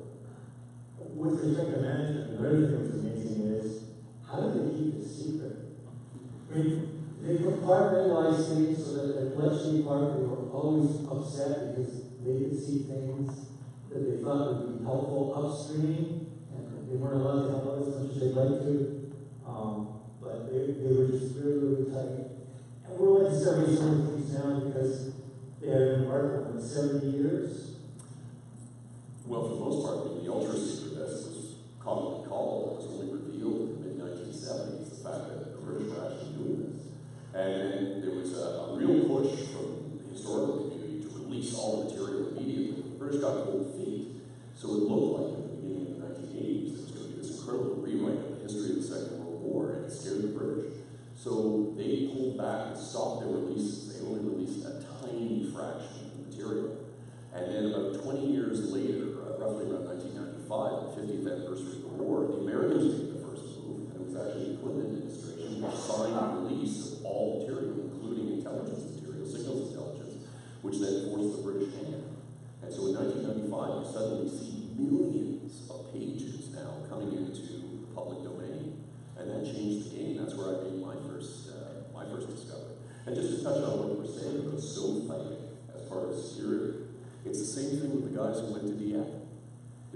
With respect to management, another thing that's amazing is how do they keep this secret? I mean, they compartmentalized things so that at Bletchley Park they were always upset because they could see things that they thought would be helpful upstream, and they weren't allowed to help others as much as they'd like to. Um, but they, they were just really, really tight. And we're only discovering some of these things now because they have been embarked on seventy years. Well, for the most part, I mean, the ultra secret, as was commonly called, was only revealed in the mid nineteen seventies, the fact that the British were actually doing this. And there was a, a real push from the historical community to release all the material immediately. The British got cold feet, so it looked like at the beginning of the nineteen eighties there was going to be this incredible rewrite of the history of the Second World War, and it scared the British. So they pulled back and stopped their releases. They only released a tiny fraction of the material. And then about twenty years later, uh, roughly around nineteen ninety-five, the fiftieth anniversary of the war, the Americans made the first move, and it was actually the Clinton administration which signed the release of all material, including intelligence material, signals intelligence, which then forced the British hand. And so in nineteen ninety-five, you suddenly see millions of pages now coming into the public domain, and that changed the game. That's where I made my first, uh, my first discovery. And just to touch on what we're saying about stove fighting as part of security, it's the same thing with the guys who went to Dieppe.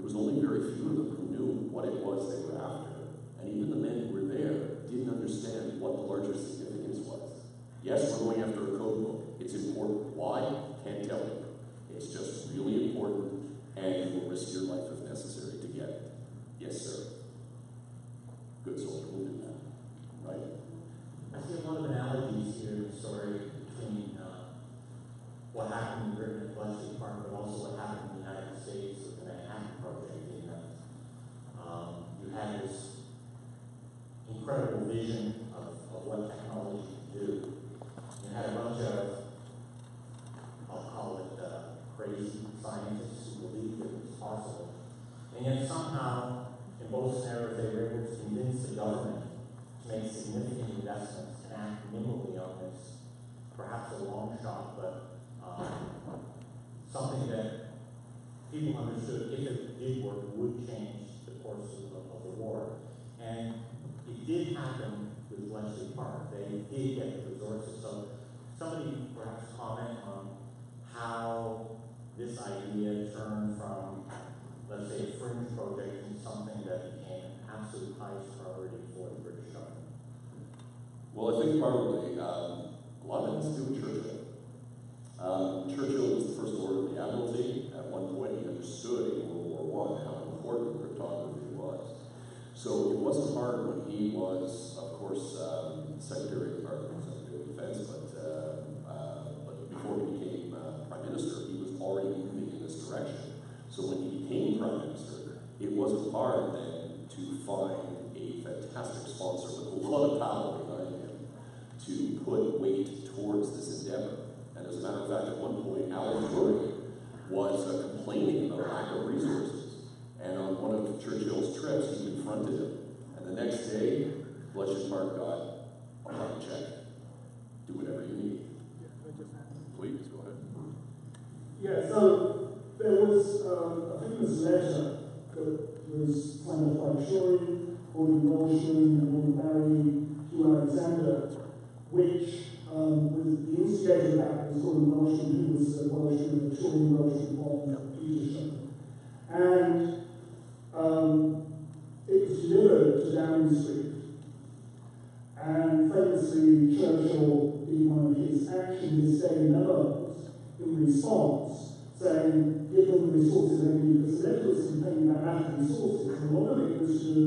There was only very few of them who knew what it was they were after. And even the men who were there didn't understand what the larger significance was. Yes, we're going after a code book. It's important. Why? Can't tell you. It's just really important, and you will risk your life if necessary to get it. Yes, sir. Good soldier will do that. Right? I see a lot of analogies here in the story between what happened in Britain and Bletchley Park, but also what happened in the United States with the Manhattan Project. In that, um, you had this incredible vision of, of what technology could do. You had a bunch of, I'll call it, uh, crazy scientists who believed that it was possible. And yet somehow, in both scenarios, they were able to convince the government to make significant investments and act minimally on this, perhaps a long shot, but Um, something that people understood, if it did work, would change the course of, of the war. And it did happen with Bletchley Park. They did get the resources. So somebody can perhaps comment on how this idea turned from, let's say, a fringe project into something that became an absolute highest priority for the British government. Well, I think probably um, a lot of it has to do with Churchill. Um, Churchill was the first order of the Admiralty. At one point, he understood in World War One how important cryptography was. So it wasn't hard when he was, of course, um, Secretary of Department, Secretary of Defense, but, uh, uh, but before he became uh, Prime Minister, he was already moving in this direction. So when he became Prime Minister, it wasn't hard then to find a fantastic sponsor with a lot of power behind him to put weight towards this endeavor. And as a matter of fact, at one point, Alan Turing was uh, complaining about lack of resources. And on one of Churchill's trips, he confronted him. And the next day, Bletchley Park got a blank check. Do whatever you need. Please, go ahead. Yeah, so there was, um, I think it was Leisure that was planned by Turing, Gordon Welchman, and Barry, Hugh Alexander, which Um, with the instigator of that was Gordon Welchman, who was a Welshman, a Turing Welshman on leadership. And um, it was delivered to Downing Street. And famously, Churchill, in one of his actions, saying another in response, saying, give them the resources they need for selectors and paying that out of resources. And a lot of it was to do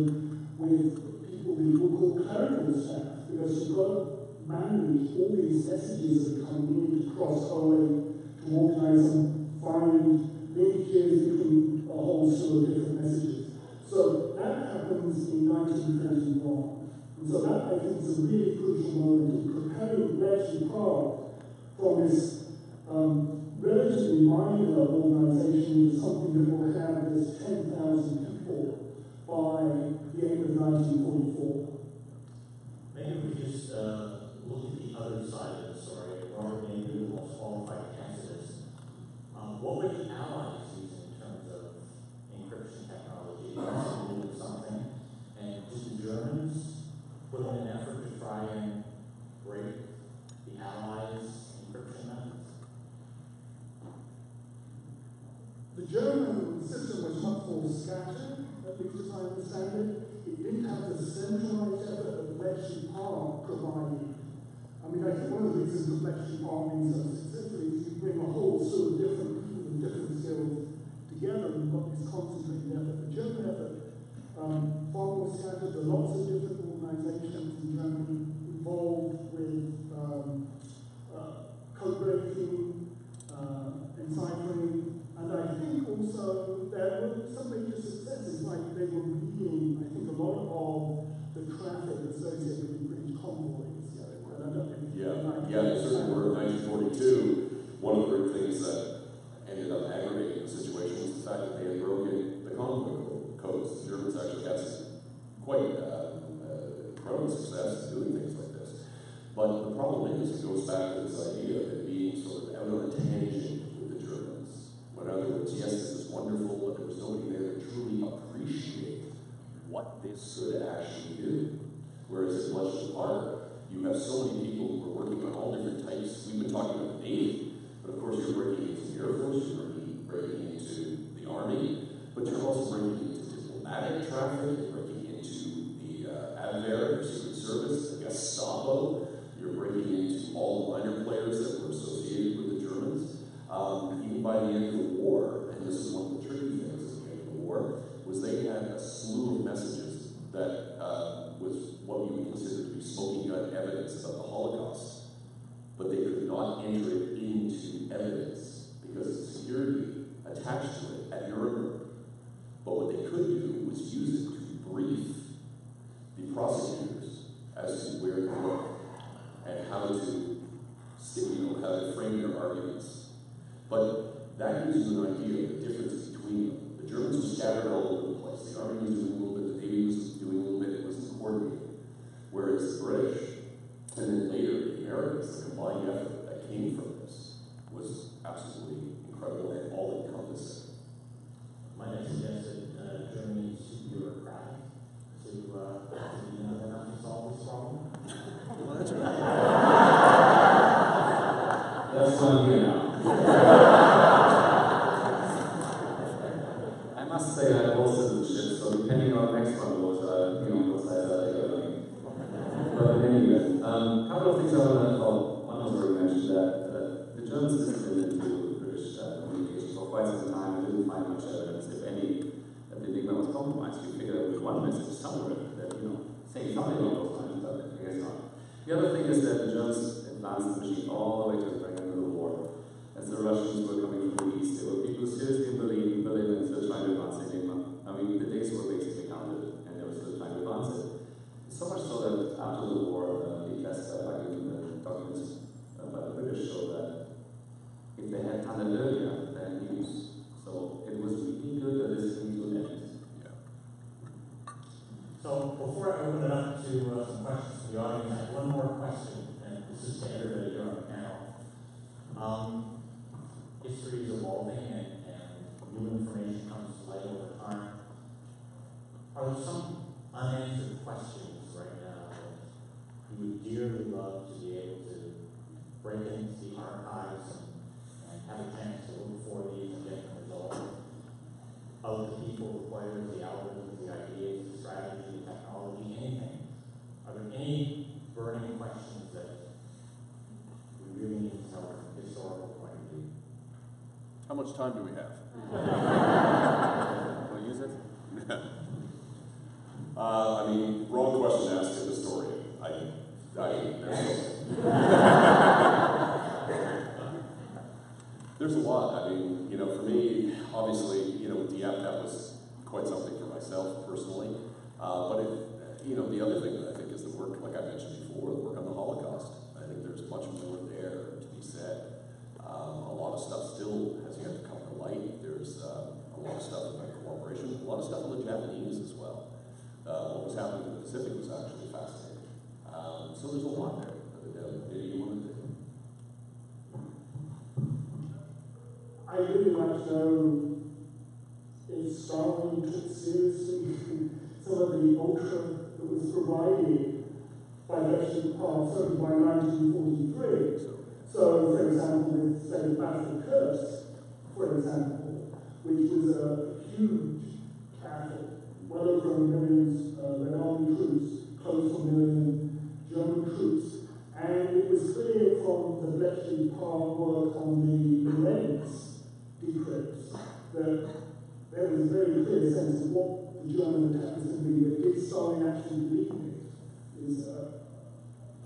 with people who were called clerical staff, because you've got manage all these messages that come in to cross correlate, to organize them, find linkages between a whole slew of different messages. So that happens in nineteen thirty-one. And so that, I think, is a really crucial moment in propelling Bletchley Park from this um, relatively minor organization to something that will have this ten thousand people by the end of nineteen forty-four. Maybe we just uh, look at the other side of the story. Robert may be the most qualified candidates. Um, what would the Allies use in terms of encryption technology? Absolutely something. And did the Germans put in an effort to try and break the Allies' encryption methods? The German system was much more scattered, at least as I understand it. It didn't have the centralized effort that Bletchley Park provided. I mean, I think one of the reasons that Bletchley Park means so successfully is you bring a whole slew of different people and different skills together and you've got this concentrated effort. The German effort, um, far more scattered, there are lots of different organizations in Germany involved with um, uh, code breaking, uh, enciphering, and I think also there were some major successes, like they were reading, I think, a lot of the traffic associated with British convoys. Yeah, yeah, they certainly were. In nineteen forty-two, one of the great things that ended up aggravating the situation was the fact that they had broken the convoy codes. The Germans actually had quite uh, uh, incredible success doing things like this. But the problem is, it goes back to this idea of it being sort of out on a tangent with the Germans. But in other words, yes, this is wonderful, but there was nobody there to truly appreciate what this could actually do. Whereas at Bletchley Park, you have so many people who are working on all different types. We've been talking about the Navy, but of course you're breaking into the Air Force, you're breaking into the Army, but you're also breaking into diplomatic traffic, you're breaking into the uh, Abwehr, the Secret Service, the Gestapo, you're breaking into all the minor players that were associated with the Germans. Um, even by the end of the war, and this is one of the tricky things at the end of the war, was they had a slew of messages that uh, was what we would consider to be smoking gun evidence about the Holocaust, but they could not enter it into evidence because of the security attached to it at Nuremberg. But what they could do was use it to brief the prosecutors as to where to look and how to, you know, how to frame their arguments. But that gives you an idea of the difference between them. The Germans were scattered all over the place. The Army was doing a little bit, the Navy was doing a little bit, it wasn't coordinated. Whereas the British, and then later the Americans, the combined effort that came from this was absolutely incredible and all-encompassing. My next guest is uh, Germany is too bureaucratic to, uh, to be another enough to solve this problem. That's right. That's on you now. I must say I also did shit, so depending on the next one, was, uh, you know, but anyway, um, a couple of things I want to call. One was already mentioned that uh, the German system didn't do British uh, communications for quite some time. I didn't find much evidence, if any, that the Enigma was compromised. You figure there was one message somewhere that, you know, saying something along those lines, but I guess not. The other thing is that the Germans advanced the machine all the way to the very end of the war. As the Russians were coming from the east, there were people seriously in Berlin, Berlin and still trying to advance the Enigma. I mean, the days were basically counted, and they were still trying to advance it. So much so that after the war, uh, the tests uh, like in the documents uh, by the British show that if they had done it earlier, they had news. So it was really good that this came to an end. Yeah. So before I open it up to uh, some questions from the audience, I have one more question, and this is to everybody on the panel. Um, history is evolving, and, and new information comes to light over time. Are there some unanswered questions right now that you would dearly love to be able to break into the archives and, and have a chance to look for these and get them resolved? Of the people, the players, the algorithms, the ideas, the strategy, the technology, anything. Are there any burning questions that we really need to know from a historical point of view? How much time do we have? Will we use it? Uh, I mean, wrong question to ask in the story. I, I, there's a lot. I mean, you know, for me, obviously, you know, the app, that was quite something for myself personally. Uh, but it, you know, the other thing that I think is the work, like I mentioned before, the work on the Holocaust. I think there's much more there to be said. Um, a lot of stuff still has yet to come to light. There's uh, a lot of stuff about cooperation, a lot of stuff on the Japanese as well. Uh, what was happening in the Pacific was actually fascinating. Um, so there's a lot there. I really like though it strongly took seriously some of the ultra that was provided by election of certainly by nineteen forty-three. So, for example, with say the Battle of Kursk, for example, which was a huge capital, well over a million uh, Red Army troops, close to a million German troops. And it was clear from the Bletchley Park work on the Lorenz decrypts that there was a very clear sense of what the German attack was going to be, but did Stalin actually believe it? Is uh,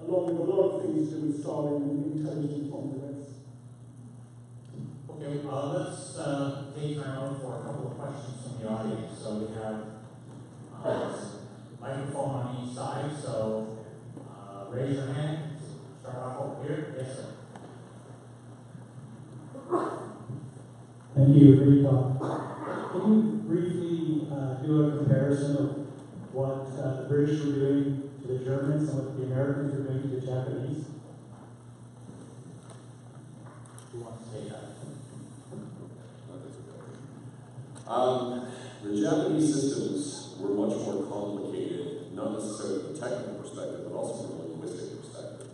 along with a lot of things to do with Stalin and intelligence on the West. Okay, well, let's uh, take time out for a couple of questions from the audience. So we have uh, microphone on each side, so uh, raise your hand. Start off over here. Yes, sir. Thank you. Great talk. Can you briefly uh, do a comparison of what uh, the British were doing to the Germans and what the Americans were doing to the Japanese? Who wants to say that? Um, the Japanese systems were much more complicated, not necessarily from a technical perspective, but also from a linguistic perspective.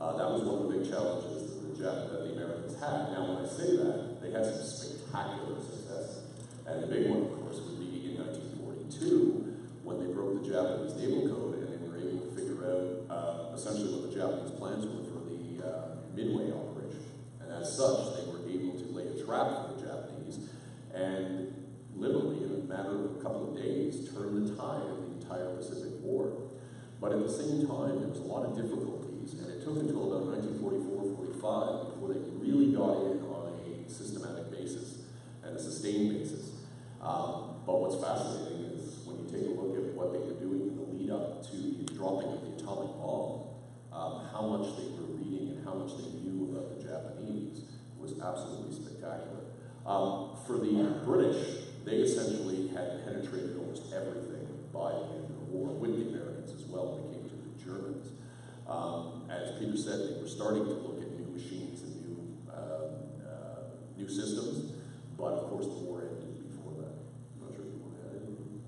Uh, that was one of the big challenges that the, Jap that the Americans had. Now, when I say that, they had some spectacular success. And the big one, of course, would be in nineteen forty-two, when they broke the Japanese Naval Code and they were able to figure out uh, essentially what the Japanese plans were for the uh, Midway operation. And as such, they were able to lay a trap for the Japanese and literally, in a matter of a couple of days, turn the tide of the entire Pacific War. But at the same time, there was a lot of difficulty. And it took until about nineteen forty-four forty-five before they really got in on a systematic basis and a sustained basis. Um, but what's fascinating is when you take a look at what they were doing in the lead up to the dropping of the atomic bomb, um, how much they were reading and how much they knew about the Japanese was absolutely spectacular. Um, for the British, they essentially had penetrated almost everything by the end of the war, with the Americans as well when it came to the Germans. Um, as Peter said, they were starting to look at new machines and new, um, uh, new systems, but of course the war ended before that. I'm not sure if you want to add anything.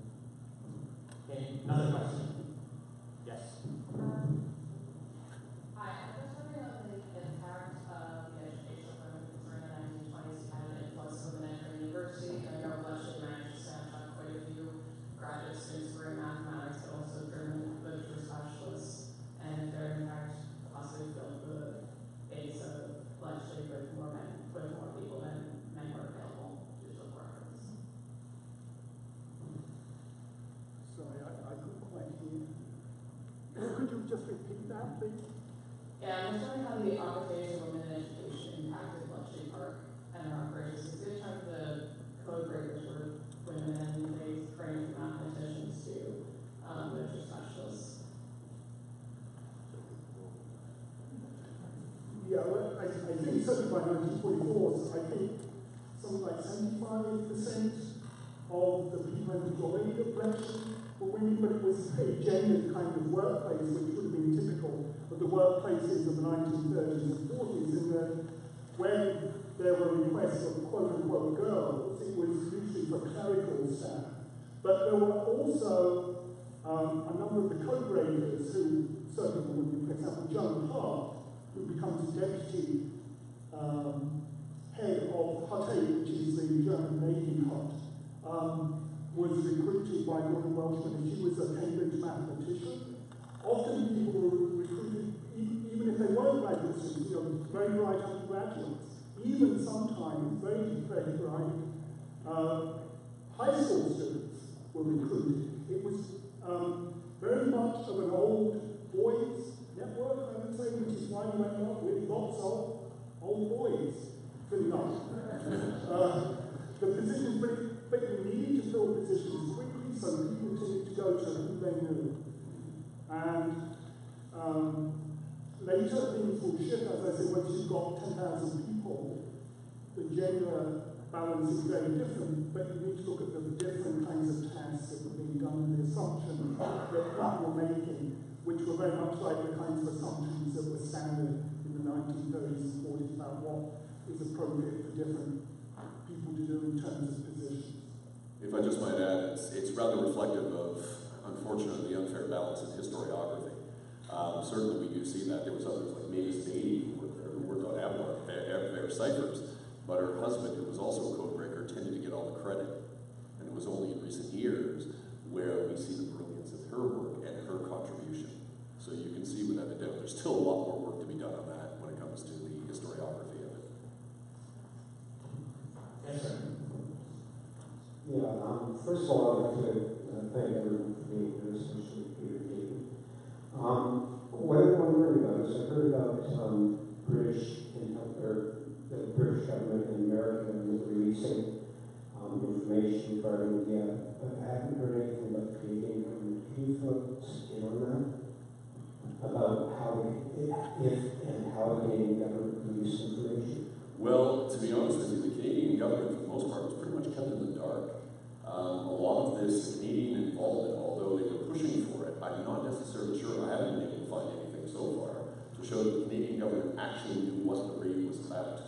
Okay, another question. Yes. Um, hi, I was wondering about the impact of the educational movement in the nineteen twenties and the influence of women entering university. I know Bletchley managed to stand up quite a few graduate students who were in mathematics, but also German literature specialists. And they're in fact possibly filled the base of Bletchley with more men, with more people than men were available due to the preference. Sorry, I, I couldn't quite hear. Could you just repeat that, please? Yeah, I'm wondering how the occupation of women in education impacted Bletchley Park and our operations. Because each time the code breakers were women, and they framed mathematicians to um, literature specialists. Yeah, well, I, I think certainly by nineteen forty-four, I think something like seventy-five percent of the people employed at Bletchley were women, but it was a gendered kind of workplace, which would have been typical of the workplaces of the nineteen thirties and forties, in that when there were requests of quote-unquote girls, it was usually for clerical staff. But there were also um, a number of the code breakers who certainly would be, for example, John Clark, who becomes deputy um, head of H U T A, which is the German Navy H U T, um, was recruited by Gordon Welchman, and she was a Cambridge mathematician. Often people were recruited, e even if they weren't graduate students, you know, very bright undergraduates, even sometimes very, very bright uh, high school students were recruited. It was um, very much of an old boys' network, I would say, which is why you end up with lots of old boys filling up uh, the positions, but, but you need to fill positions quickly, so people tend to jokes of who they knew. And um, later, being full ship, as I said, once you've got ten thousand people, the gender balance is very different, but you need to look at the different kinds of tests that were being done and the assumptions that people were making, which were very much like the kinds of assumptions that were standard in the nineteen thirties and forties about what is appropriate for different people to do in terms of positions. If I just might add, it's, it's rather reflective of, unfortunately, the unfair balance in historiography. Um, certainly we do see that. There was others like Mavis Beatty, who worked on Abwehr ciphers, but her husband, who was also a codebreaker, tended to get all the credit. And it was only in recent years where we see the brilliance of her work and her contribution. So you can see without a doubt there's still a lot more work to be done on that when it comes to the historiography of it. Yes, sir. Yeah, um, first of all, I'd like to uh, thank everyone for being here, especially Peter David. Um, what I want to learn about is I heard about um, British and or the British government in America was releasing um, information regarding the uh, but I haven't heard anything about the Canadian government. Can you folks get on that? About how, if, if and how the Canadian government released information? Well, to be honest with you, the Canadian government, for the most part, was pretty much kept in the dark. Um, a lot of this Canadian involvement, although they were pushing for it, I'm not necessarily sure, I haven't been able to find anything so far to show that the Canadian government actually knew what the raid was about.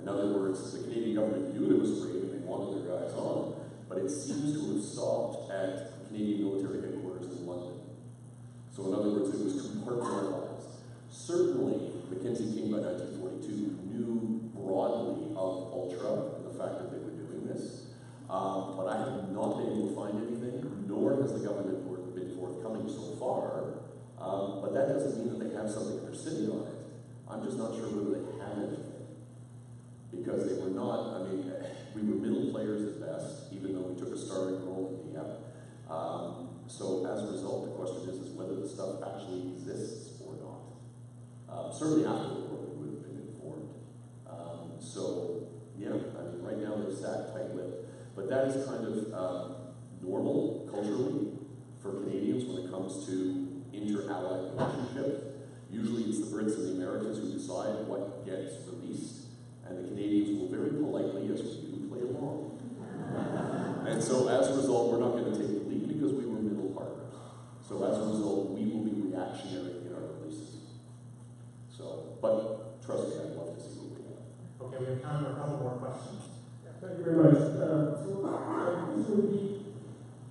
In other words, the Canadian government knew there was a raid and they wanted their guys on, but it seems to have stopped at Canadian military headquarters in London. So in other words, it was compartmentalized. Certainly, Mackenzie King by nineteen forty-two knew broadly of Ultra and the fact that they were doing this. Um, but I have not been able to find anything, nor has the government been forthcoming so far. Um, but that doesn't mean that they have something they're sitting on it. I'm just not sure whether they have anything. Because they were not, I mean, we were middle players at best, even though we took a starring role in the app. Um, so as a result, the question is, is whether the stuff actually exists or not. Um, certainly after the war, we would have been informed. Um, so, yeah, I mean, right now they're sat tight-lipped. But that is kind of um, normal culturally for Canadians when it comes to inter-allied relationship. Usually it's the Brits and the Americans who decide what gets released, and the Canadians will very politely, as we do, play along. And so as a result, we're not going to take the lead because we were middle partners. So as a result, we will be reactionary in our releases. So, but trust me, I'd love to see what we have. Okay, we have time for a couple more questions. Thank you very much. Uh, so, uh, this would be,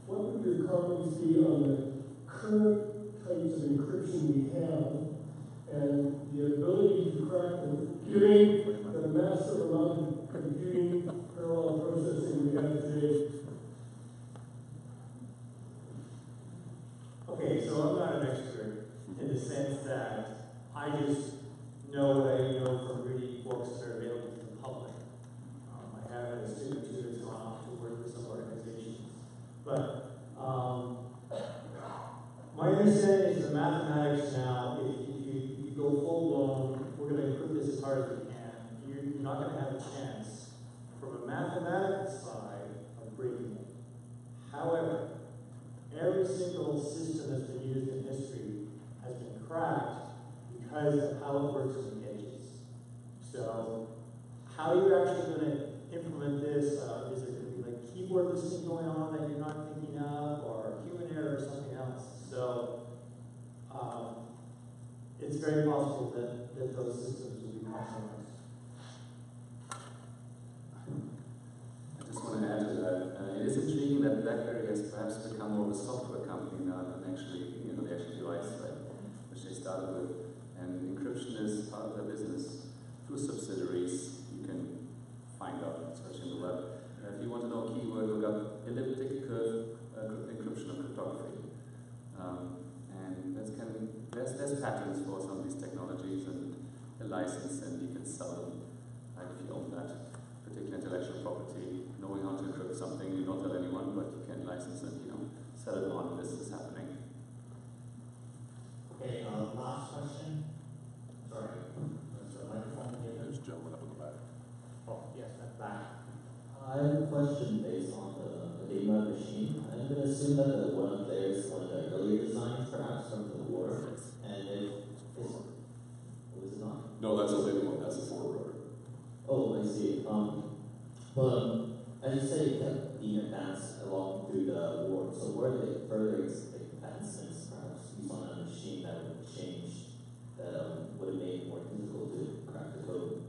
what would your comments be on the current types of encryption we have and the ability to crack the computing, the massive amount of computing parallel processing we have today? Okay, so I'm not an expert in the sense that I just know what I know from reading books that are available to the public. I have a student who has gone off to work with some organizations. But um, my understanding is the mathematics now, if you, you, you go full blown, we're going to encrypt this as hard as we can, you're, you're not going to have a chance from a mathematical side of breaking it. However, every single system that's been used in history has been cracked because of how it works on the edges. So, how you're actually going to implement this, uh, is there going to be like keyboard listening going on that you're not thinking of, or human error or something else? So um, it's very possible that, that those systems will be compromised. I just want to add to that. Uh, it is intriguing that BlackBerry has perhaps become more of a software company now than actually, you know, the actual device, right, which they started with. And encryption is part of their business through subsidiaries. You can find out, especially in the web. Uh, if you want to know a keyword, look up elliptic curve uh, encryption of cryptography. Um, and that's kind of, there's, there's patterns for some of these technologies and a license, and you can sell them. Like if you own that particular intellectual property, knowing how to encrypt something, you don't tell anyone, but you can license it, you know, sell it on, this is happening. Okay, uh, last question. Sorry, there's a microphone here. There's Joe, we'll have to go back. Oh, yes, that's back. I have a question based on the Enigma machine. I'm going to assume that the one player is one of the earlier designs, perhaps, from the war, and it is, was it not? No, that's a later one, that's a four-rotor. Oh, I see. Um, but as you said, it kept being advanced along through the war, so were there further advancements, perhaps, used on a machine that would change, that um, would have made it more difficult to crack the code?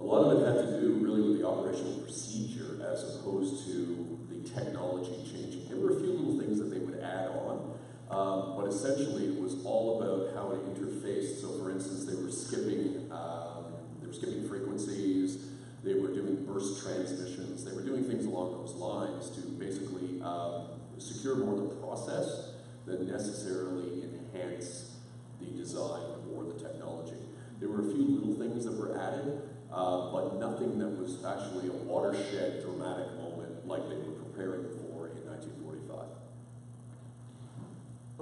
A lot of it had to do really with the operational procedure as opposed to the technology changing. There were a few little things that they would add on, um, but essentially it was all about how it interfaced. So for instance, they were skipping, um, they were skipping frequencies, they were doing burst transmissions, they were doing things along those lines to basically um, secure more the process than necessarily enhance the design or the technology. There were a few little things that were added, Uh, but nothing that was actually a watershed dramatic moment like they were preparing for in nineteen forty-five.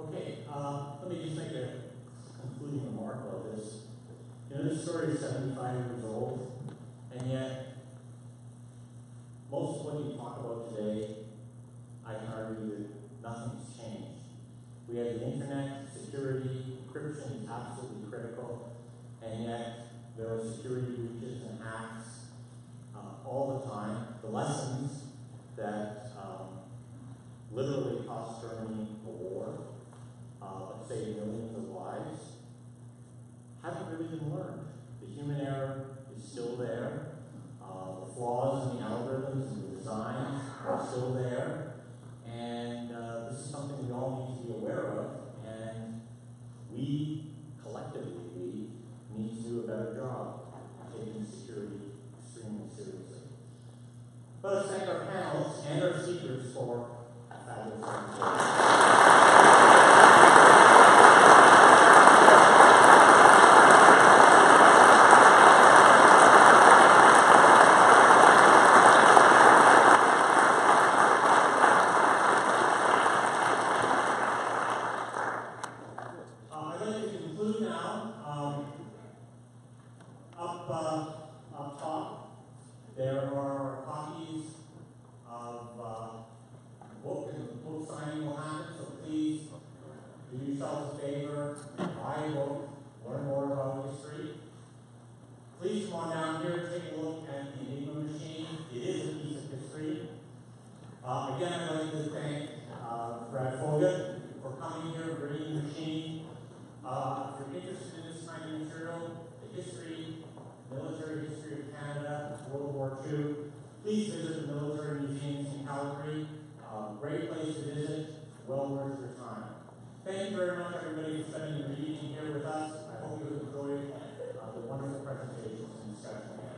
Okay, uh, let me just make a concluding remark about this. You know, this story is seventy-five years old, and yet most of what you talk about today, I can argue that nothing's changed. We have the internet, security, encryption is absolutely critical, and yet there are security breaches and hacks uh, all the time. The lessons that um, literally cost Germany the war, uh, but saved millions of lives, haven't really been learned. The human error is still there. Uh, the flaws in the algorithms and the designs are still there. And uh, this is something we all need to be aware of. And we collectively, we need to do a better job taking security extremely seriously. Let us thank our panelists and our speakers for a fabulous presentation. I'd like to conclude now. Um, Up, uh, up top, there are copies of uh, the book, and the book signing will happen, so please do yourselves a favor, buy a book, learn more about history. Please come on down here, take a look at the Enigma machine. It is a piece of history. Uh, again, I'd like to thank uh, Brad Fogut for coming here, bringing the machine. Uh, if you're interested in this kind of material, the history, military history of Canada, World War Two. Please visit the military museums in Calgary. Uh, great place to visit, well worth your time. Thank you very much, everybody, for spending your evening here with us. I hope you enjoyed uh, the wonderful presentations and discussion.